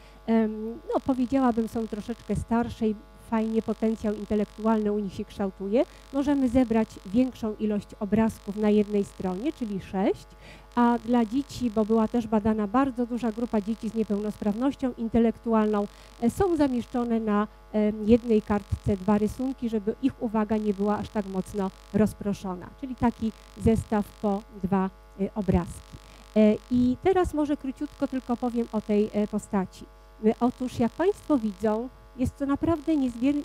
no powiedziałabym, są troszeczkę starsze i fajnie potencjał intelektualny u nich się kształtuje. Możemy zebrać większą ilość obrazków na jednej stronie, czyli sześć, a dla dzieci, bo była też badana bardzo duża grupa dzieci z niepełnosprawnością intelektualną, są zamieszczone na jednej kartce dwa rysunki, żeby ich uwaga nie była aż tak mocno rozproszona, czyli taki zestaw po dwa obrazki. I teraz może króciutko tylko powiem o tej postaci. Otóż jak Państwo widzą, jest to naprawdę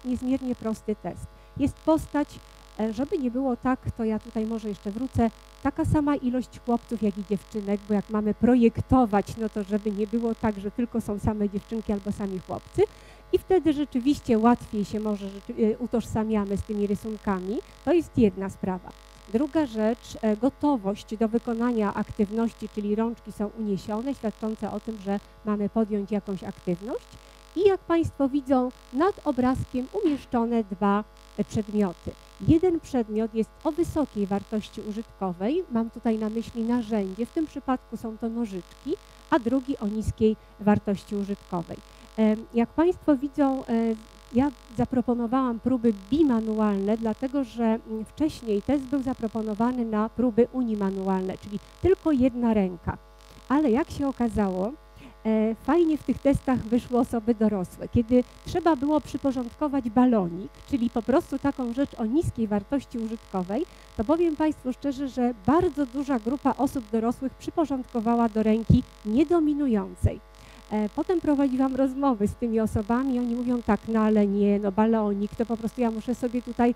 niezmiernie prosty test. Jest postać, żeby nie było tak, to ja tutaj może jeszcze wrócę, taka sama ilość chłopców, jak i dziewczynek, bo jak mamy projektować, no to żeby nie było tak, że tylko są same dziewczynki albo sami chłopcy i wtedy rzeczywiście łatwiej się może utożsamiamy z tymi rysunkami. To jest jedna sprawa. Druga rzecz, gotowość do wykonania aktywności, czyli rączki są uniesione, świadczące o tym, że mamy podjąć jakąś aktywność. I jak Państwo widzą, nad obrazkiem umieszczone dwa przedmioty. Jeden przedmiot jest o wysokiej wartości użytkowej, mam tutaj na myśli narzędzie, w tym przypadku są to nożyczki, a drugi o niskiej wartości użytkowej. Jak Państwo widzą, ja zaproponowałam próby bimanualne, dlatego że wcześniej test był zaproponowany na próby unimanualne, czyli tylko jedna ręka, ale jak się okazało, fajnie w tych testach wyszły osoby dorosłe, kiedy trzeba było przyporządkować balonik, czyli po prostu taką rzecz o niskiej wartości użytkowej, to powiem Państwu szczerze, że bardzo duża grupa osób dorosłych przyporządkowała do ręki niedominującej. Potem prowadziłam rozmowy z tymi osobami, oni mówią tak, no ale nie, no balonik, to po prostu ja muszę sobie tutaj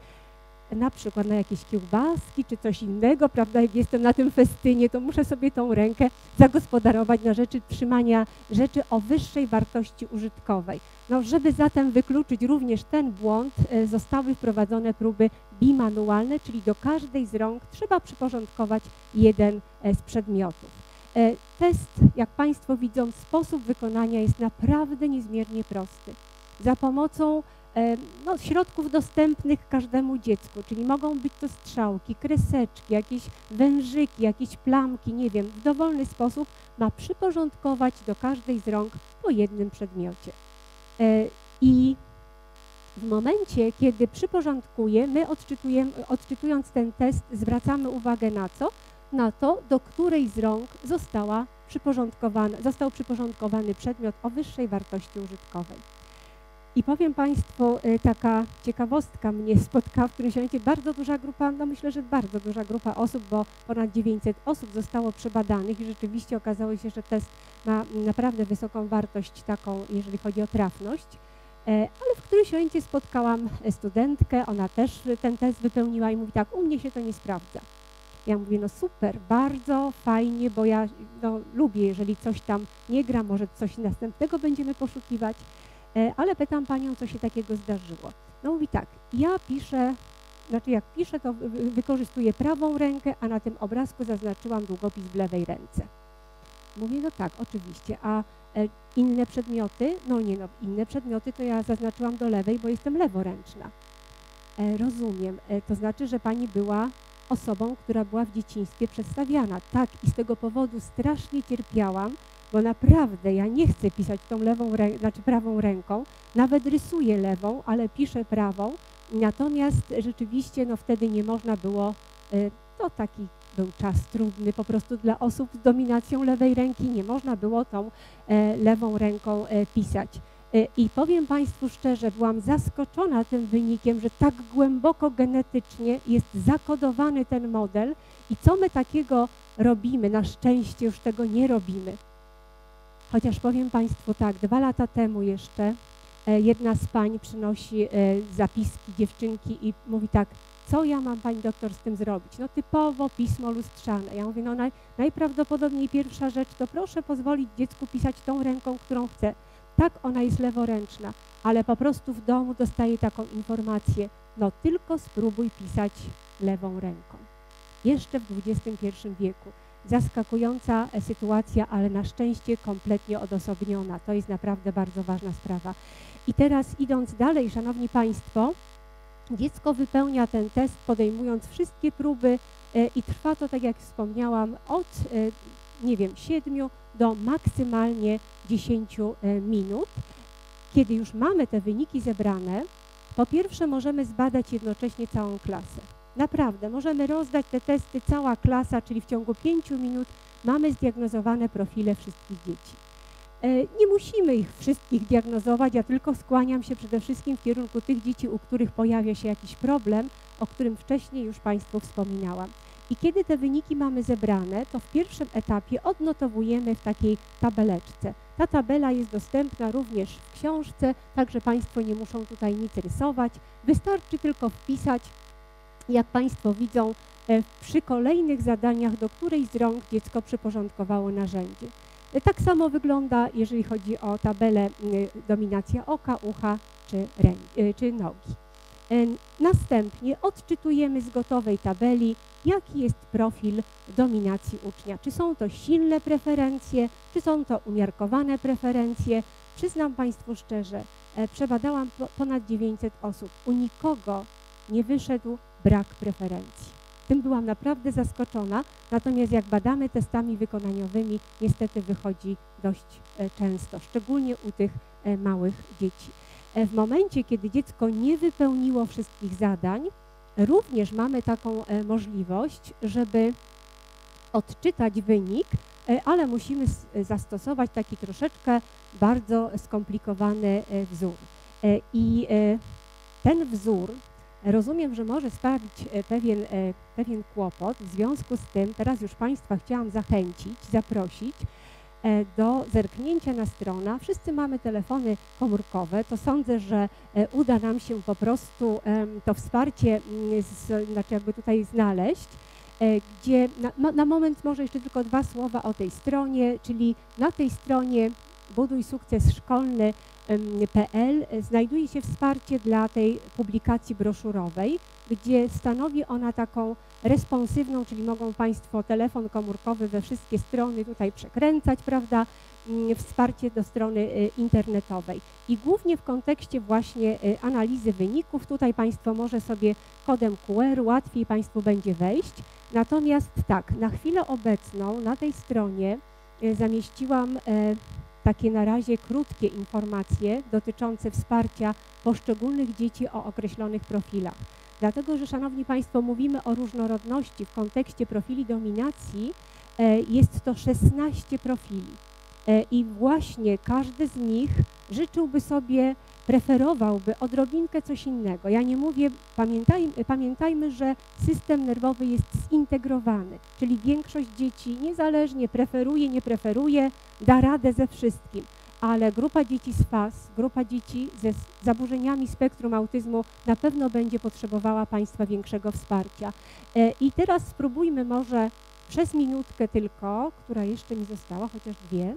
na przykład na jakieś kiełbaski czy coś innego, prawda, jak jestem na tym festynie, to muszę sobie tą rękę zagospodarować na rzeczy trzymania rzeczy o wyższej wartości użytkowej. No, żeby zatem wykluczyć również ten błąd, zostały wprowadzone próby bimanualne, czyli do każdej z rąk trzeba przyporządkować jeden z przedmiotów. Test, jak Państwo widzą, sposób wykonania jest naprawdę niezmiernie prosty. Za pomocą No, środków dostępnych każdemu dziecku, czyli mogą być to strzałki, kreseczki, jakieś wężyki, jakieś plamki, nie wiem, w dowolny sposób ma przyporządkować do każdej z rąk po jednym przedmiocie. I w momencie, kiedy przyporządkuje, my odczytujemy, odczytując ten test, zwracamy uwagę na co? Na to, do której z rąk została przyporządkowana, został przyporządkowany przedmiot o wyższej wartości użytkowej. I powiem Państwu, taka ciekawostka mnie spotkała, w którym się bardzo duża grupa, no myślę, że bardzo duża grupa osób, bo ponad dziewięćset osób zostało przebadanych i rzeczywiście okazało się, że test ma naprawdę wysoką wartość taką, jeżeli chodzi o trafność. Ale w którymś momencie spotkałam studentkę, ona też ten test wypełniła i mówi tak, u mnie się to nie sprawdza. Ja mówię, no super, bardzo fajnie, bo ja no, lubię, jeżeli coś tam nie gra, może coś następnego będziemy poszukiwać. Ale pytam Panią, co się takiego zdarzyło. No mówi tak, ja piszę, znaczy jak piszę, to wykorzystuję prawą rękę, a na tym obrazku zaznaczyłam długopis w lewej ręce. Mówię, no tak, oczywiście, a inne przedmioty? No nie, no inne przedmioty to ja zaznaczyłam do lewej, bo jestem leworęczna. Rozumiem, to znaczy, że Pani była osobą, która była w dzieciństwie przedstawiana. Tak, i z tego powodu strasznie cierpiałam, bo naprawdę ja nie chcę pisać tą lewą, znaczy prawą ręką, nawet rysuję lewą, ale piszę prawą, natomiast rzeczywiście no wtedy nie można było, to taki Był czas trudny po prostu dla osób z dominacją lewej ręki. Nie można było tą lewą ręką pisać. I powiem Państwu szczerze, byłam zaskoczona tym wynikiem, że tak głęboko genetycznie jest zakodowany ten model i co my takiego robimy, na szczęście już tego nie robimy. Chociaż powiem Państwu tak, dwa lata temu jeszcze jedna z pań przynosi zapiski dziewczynki i mówi tak: co ja mam, pani doktor, z tym zrobić? No typowo pismo lustrzane. Ja mówię, no naj, najprawdopodobniej pierwsza rzecz to proszę pozwolić dziecku pisać tą ręką, którą chce. Tak, ona jest leworęczna, ale po prostu w domu dostaje taką informację, no tylko spróbuj pisać lewą ręką. Jeszcze w dwudziestym pierwszym wieku. Zaskakująca sytuacja, ale na szczęście kompletnie odosobniona. To jest naprawdę bardzo ważna sprawa. I teraz idąc dalej, Szanowni Państwo, dziecko wypełnia ten test, podejmując wszystkie próby i trwa to, tak jak wspomniałam, od, nie wiem, siedmiu do maksymalnie dziesięciu minut. Kiedy już mamy te wyniki zebrane, po pierwsze możemy zbadać jednocześnie całą klasę. Naprawdę, możemy rozdać te testy, cała klasa, czyli w ciągu pięciu minut mamy zdiagnozowane profile wszystkich dzieci. Nie musimy ich wszystkich diagnozować, ja tylko skłaniam się przede wszystkim w kierunku tych dzieci, u których pojawia się jakiś problem, o którym wcześniej już Państwu wspominałam. I kiedy te wyniki mamy zebrane, to w pierwszym etapie odnotowujemy w takiej tabeleczce. Ta tabela jest dostępna również w książce, także Państwo nie muszą tutaj nic rysować, wystarczy tylko wpisać, jak Państwo widzą, przy kolejnych zadaniach, do której z rąk dziecko przyporządkowało narzędzie. Tak samo wygląda, jeżeli chodzi o tabelę dominacja oka, ucha czy, ręki, czy nogi. Następnie odczytujemy z gotowej tabeli, jaki jest profil dominacji ucznia. Czy są to silne preferencje, czy są to umiarkowane preferencje. Przyznam Państwu szczerze, przebadałam ponad dziewięćset osób. U nikogo nie wyszedł brak preferencji. Tym byłam naprawdę zaskoczona, natomiast jak badamy testami wykonaniowymi, niestety wychodzi dość często, szczególnie u tych małych dzieci. W momencie, kiedy dziecko nie wypełniło wszystkich zadań, również mamy taką możliwość, żeby odczytać wynik, ale musimy zastosować taki troszeczkę bardzo skomplikowany wzór. I ten wzór, rozumiem, że może sprawić pewien, pewien kłopot, w związku z tym teraz już Państwa chciałam zachęcić, zaprosić do zerknięcia na stronę. Wszyscy mamy telefony komórkowe, to sądzę, że uda nam się po prostu to wsparcie, znaczy jakby tutaj znaleźć, gdzie na, na moment może jeszcze tylko dwa słowa o tej stronie, czyli na tej stronie buduj sukces szkolny kropka p l znajduje się wsparcie dla tej publikacji broszurowej, gdzie stanowi ona taką responsywną, czyli mogą Państwo telefon komórkowy we wszystkie strony tutaj przekręcać, prawda, wsparcie do strony internetowej. I głównie w kontekście właśnie analizy wyników, tutaj Państwo może sobie kodem Q R, łatwiej Państwu będzie wejść. Natomiast tak, na chwilę obecną na tej stronie zamieściłam takie na razie krótkie informacje dotyczące wsparcia poszczególnych dzieci o określonych profilach. Dlatego, że Szanowni Państwo, mówimy o różnorodności w kontekście profili dominacji, jest to szesnaście profili i właśnie każdy z nich życzyłby sobie, preferowałby odrobinkę coś innego. Ja nie mówię, pamiętaj, pamiętajmy, że system nerwowy jest zintegrowany, czyli większość dzieci niezależnie preferuje, nie preferuje, da radę ze wszystkim, ale grupa dzieci z F A S, grupa dzieci ze zaburzeniami spektrum autyzmu na pewno będzie potrzebowała Państwa większego wsparcia. I teraz spróbujmy może przez minutkę tylko, która jeszcze mi została, chociaż dwie,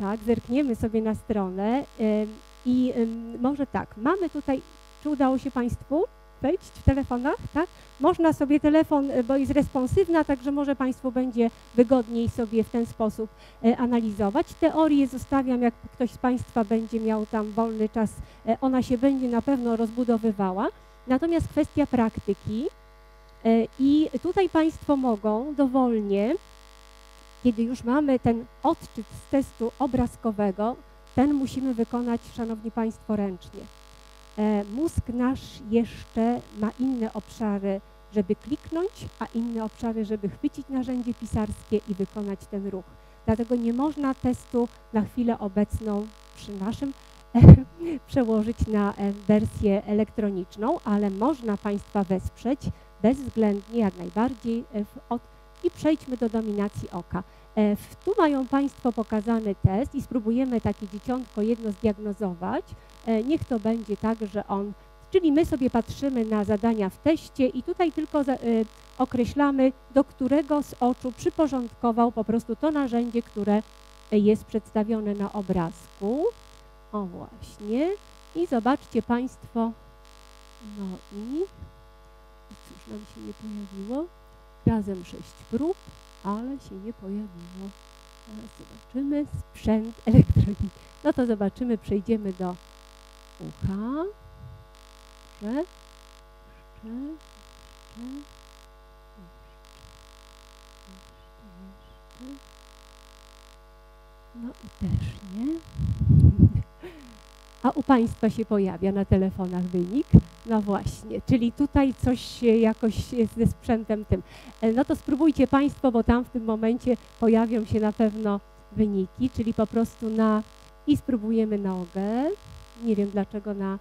tak, zerkniemy sobie na stronę i może tak, mamy tutaj, czy udało się Państwu wejść w telefonach, tak? Można sobie telefon, bo jest responsywna, także może Państwu będzie wygodniej sobie w ten sposób analizować. Teorię zostawiam, jak ktoś z Państwa będzie miał tam wolny czas, ona się będzie na pewno rozbudowywała. Natomiast kwestia praktyki. I tutaj Państwo mogą dowolnie, kiedy już mamy ten odczyt z testu obrazkowego, ten musimy wykonać, Szanowni Państwo, ręcznie. Mózg nasz jeszcze ma inne obszary żeby kliknąć, a inne obszary, żeby chwycić narzędzie pisarskie i wykonać ten ruch. Dlatego nie można testu na chwilę obecną przy naszym przełożyć na wersję elektroniczną, ale można Państwa wesprzeć bezwzględnie, jak najbardziej od, i przejdźmy do dominacji oka. Tu mają Państwo pokazany test i spróbujemy takie dzieciątko jedno zdiagnozować. Niech to będzie tak, że on, czyli my sobie patrzymy na zadania w teście i tutaj tylko za, y, określamy, do którego z oczu przyporządkował po prostu to narzędzie, które jest przedstawione na obrazku. O właśnie. I zobaczcie Państwo, no i cóż nam się nie pojawiło. Razem sześć prób, ale się nie pojawiło. Teraz zobaczymy sprzęt elektroniczny. No to zobaczymy, przejdziemy do ucha. Jeszcze, jeszcze, jeszcze, jeszcze, jeszcze. No i też nie. A u Państwa się pojawia na telefonach wynik. No właśnie, czyli tutaj coś jakoś ze sprzętem tym. No to spróbujcie Państwo, bo tam w tym momencie pojawią się na pewno wyniki, czyli po prostu na... I spróbujemy nogę. Nie wiem dlaczego na...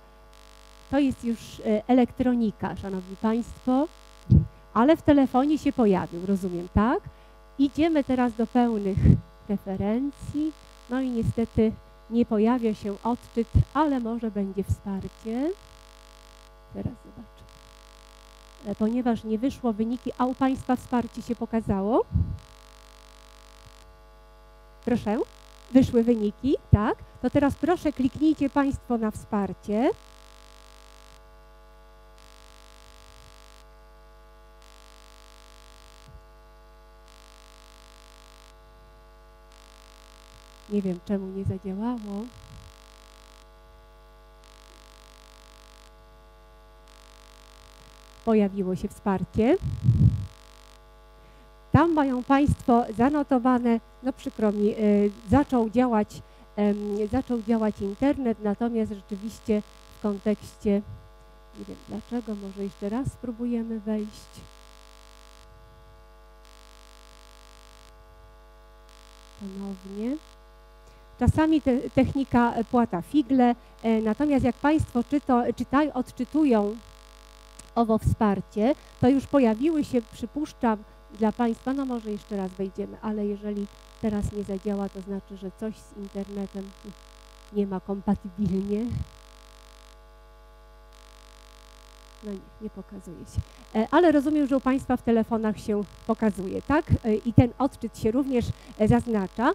To jest już elektronika, Szanowni Państwo, ale w telefonie się pojawił, rozumiem, tak? Idziemy teraz do pełnych referencji, no i niestety nie pojawia się odczyt, ale może będzie wsparcie. Teraz zobaczę. Ponieważ nie wyszło wyniki, a u Państwa wsparcie się pokazało? Proszę, wyszły wyniki, tak? To teraz proszę kliknijcie Państwo na wsparcie. Nie wiem, czemu nie zadziałało. Pojawiło się wsparcie. Tam mają Państwo zanotowane, no przykro mi, zaczął działać, zaczął działać internet, natomiast rzeczywiście w kontekście, nie wiem dlaczego, może jeszcze raz spróbujemy wejść. Ponownie. Czasami te, technika płata figle, e, natomiast jak Państwo czyto, czytaj, odczytują owo wsparcie, to już pojawiły się, przypuszczam, dla Państwa, no może jeszcze raz wejdziemy, ale jeżeli teraz nie zadziała, to znaczy, że coś z internetem nie ma kompatybilnie. No nie, nie pokazuje się. E, ale rozumiem, że u Państwa w telefonach się pokazuje, tak? E, I ten odczyt się również e, zaznacza.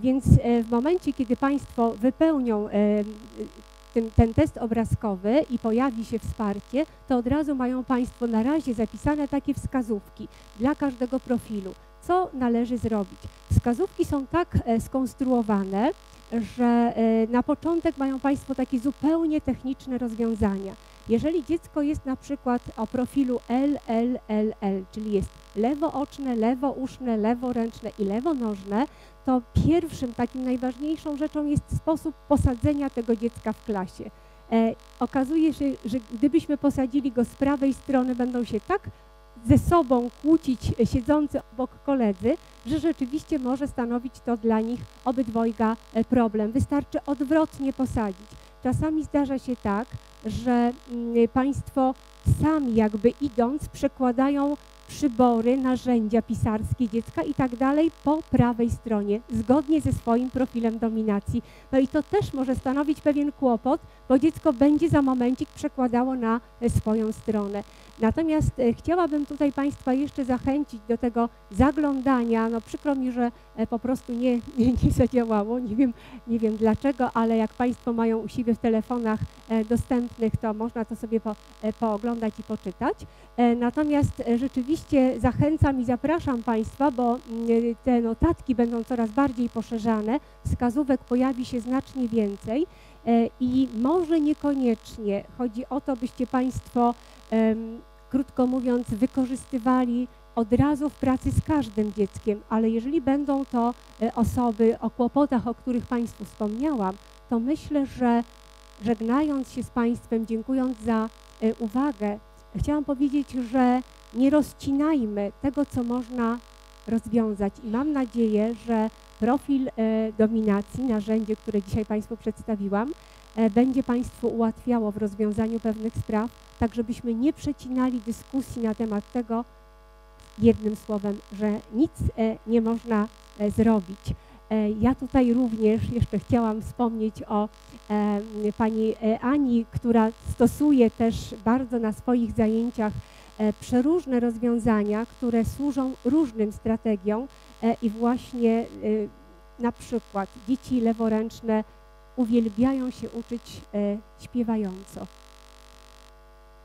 Więc w momencie, kiedy Państwo wypełnią ten, ten test obrazkowy i pojawi się wsparcie, to od razu mają Państwo na razie zapisane takie wskazówki dla każdego profilu, co należy zrobić. Wskazówki są tak skonstruowane, że na początek mają Państwo takie zupełnie techniczne rozwiązania. Jeżeli dziecko jest na przykład o profilu L L L L, czyli jest lewooczne, lewouszne, leworęczne i lewonożne, to pierwszym takim najważniejszą rzeczą jest sposób posadzenia tego dziecka w klasie. E, okazuje się, że gdybyśmy posadzili go z prawej strony, będą się tak ze sobą kłócić siedzący obok koledzy, że rzeczywiście może stanowić to dla nich obydwojga problem. Wystarczy odwrotnie posadzić. Czasami zdarza się tak, że Państwo sami jakby idąc przekładają przybory, narzędzia pisarskie dziecka i tak dalej po prawej stronie, zgodnie ze swoim profilem dominacji. No i to też może stanowić pewien kłopot, bo dziecko będzie za momencik przekładało na swoją stronę. Natomiast chciałabym tutaj Państwa jeszcze zachęcić do tego zaglądania. No przykro mi, że po prostu nie, nie, nie zadziałało, nie wiem, nie wiem dlaczego, ale jak Państwo mają u siebie w telefonach dostępnych, to można to sobie po, pooglądać i poczytać. Natomiast rzeczywiście zachęcam i zapraszam Państwa, bo te notatki będą coraz bardziej poszerzane, wskazówek pojawi się znacznie więcej i może niekoniecznie chodzi o to, byście Państwo krótko mówiąc, wykorzystywali od razu w pracy z każdym dzieckiem, ale jeżeli będą to osoby o kłopotach, o których Państwu wspomniałam, to myślę, że żegnając się z Państwem, dziękując za uwagę, chciałam powiedzieć, że nie rozcinajmy tego, co można rozwiązać. I mam nadzieję, że profil dominacji, narzędzie, które dzisiaj Państwu przedstawiłam, będzie Państwu ułatwiało w rozwiązaniu pewnych spraw, tak żebyśmy nie przecinali dyskusji na temat tego jednym słowem, że nic nie można zrobić. Ja tutaj również jeszcze chciałam wspomnieć o pani Ani, która stosuje też bardzo na swoich zajęciach przeróżne rozwiązania, które służą różnym strategiom i właśnie na przykład dzieci leworęczne uwielbiają się uczyć śpiewająco.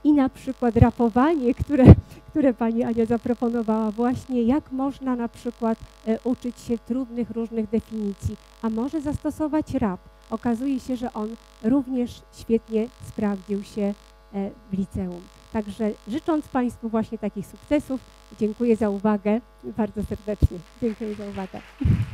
I na przykład rapowanie, które, które Pani Ania zaproponowała właśnie, jak można na przykład uczyć się trudnych różnych definicji, a może zastosować rap. Okazuje się, że on również świetnie sprawdził się w liceum. Także życząc Państwu właśnie takich sukcesów, dziękuję za uwagę bardzo serdecznie. Dziękuję za uwagę.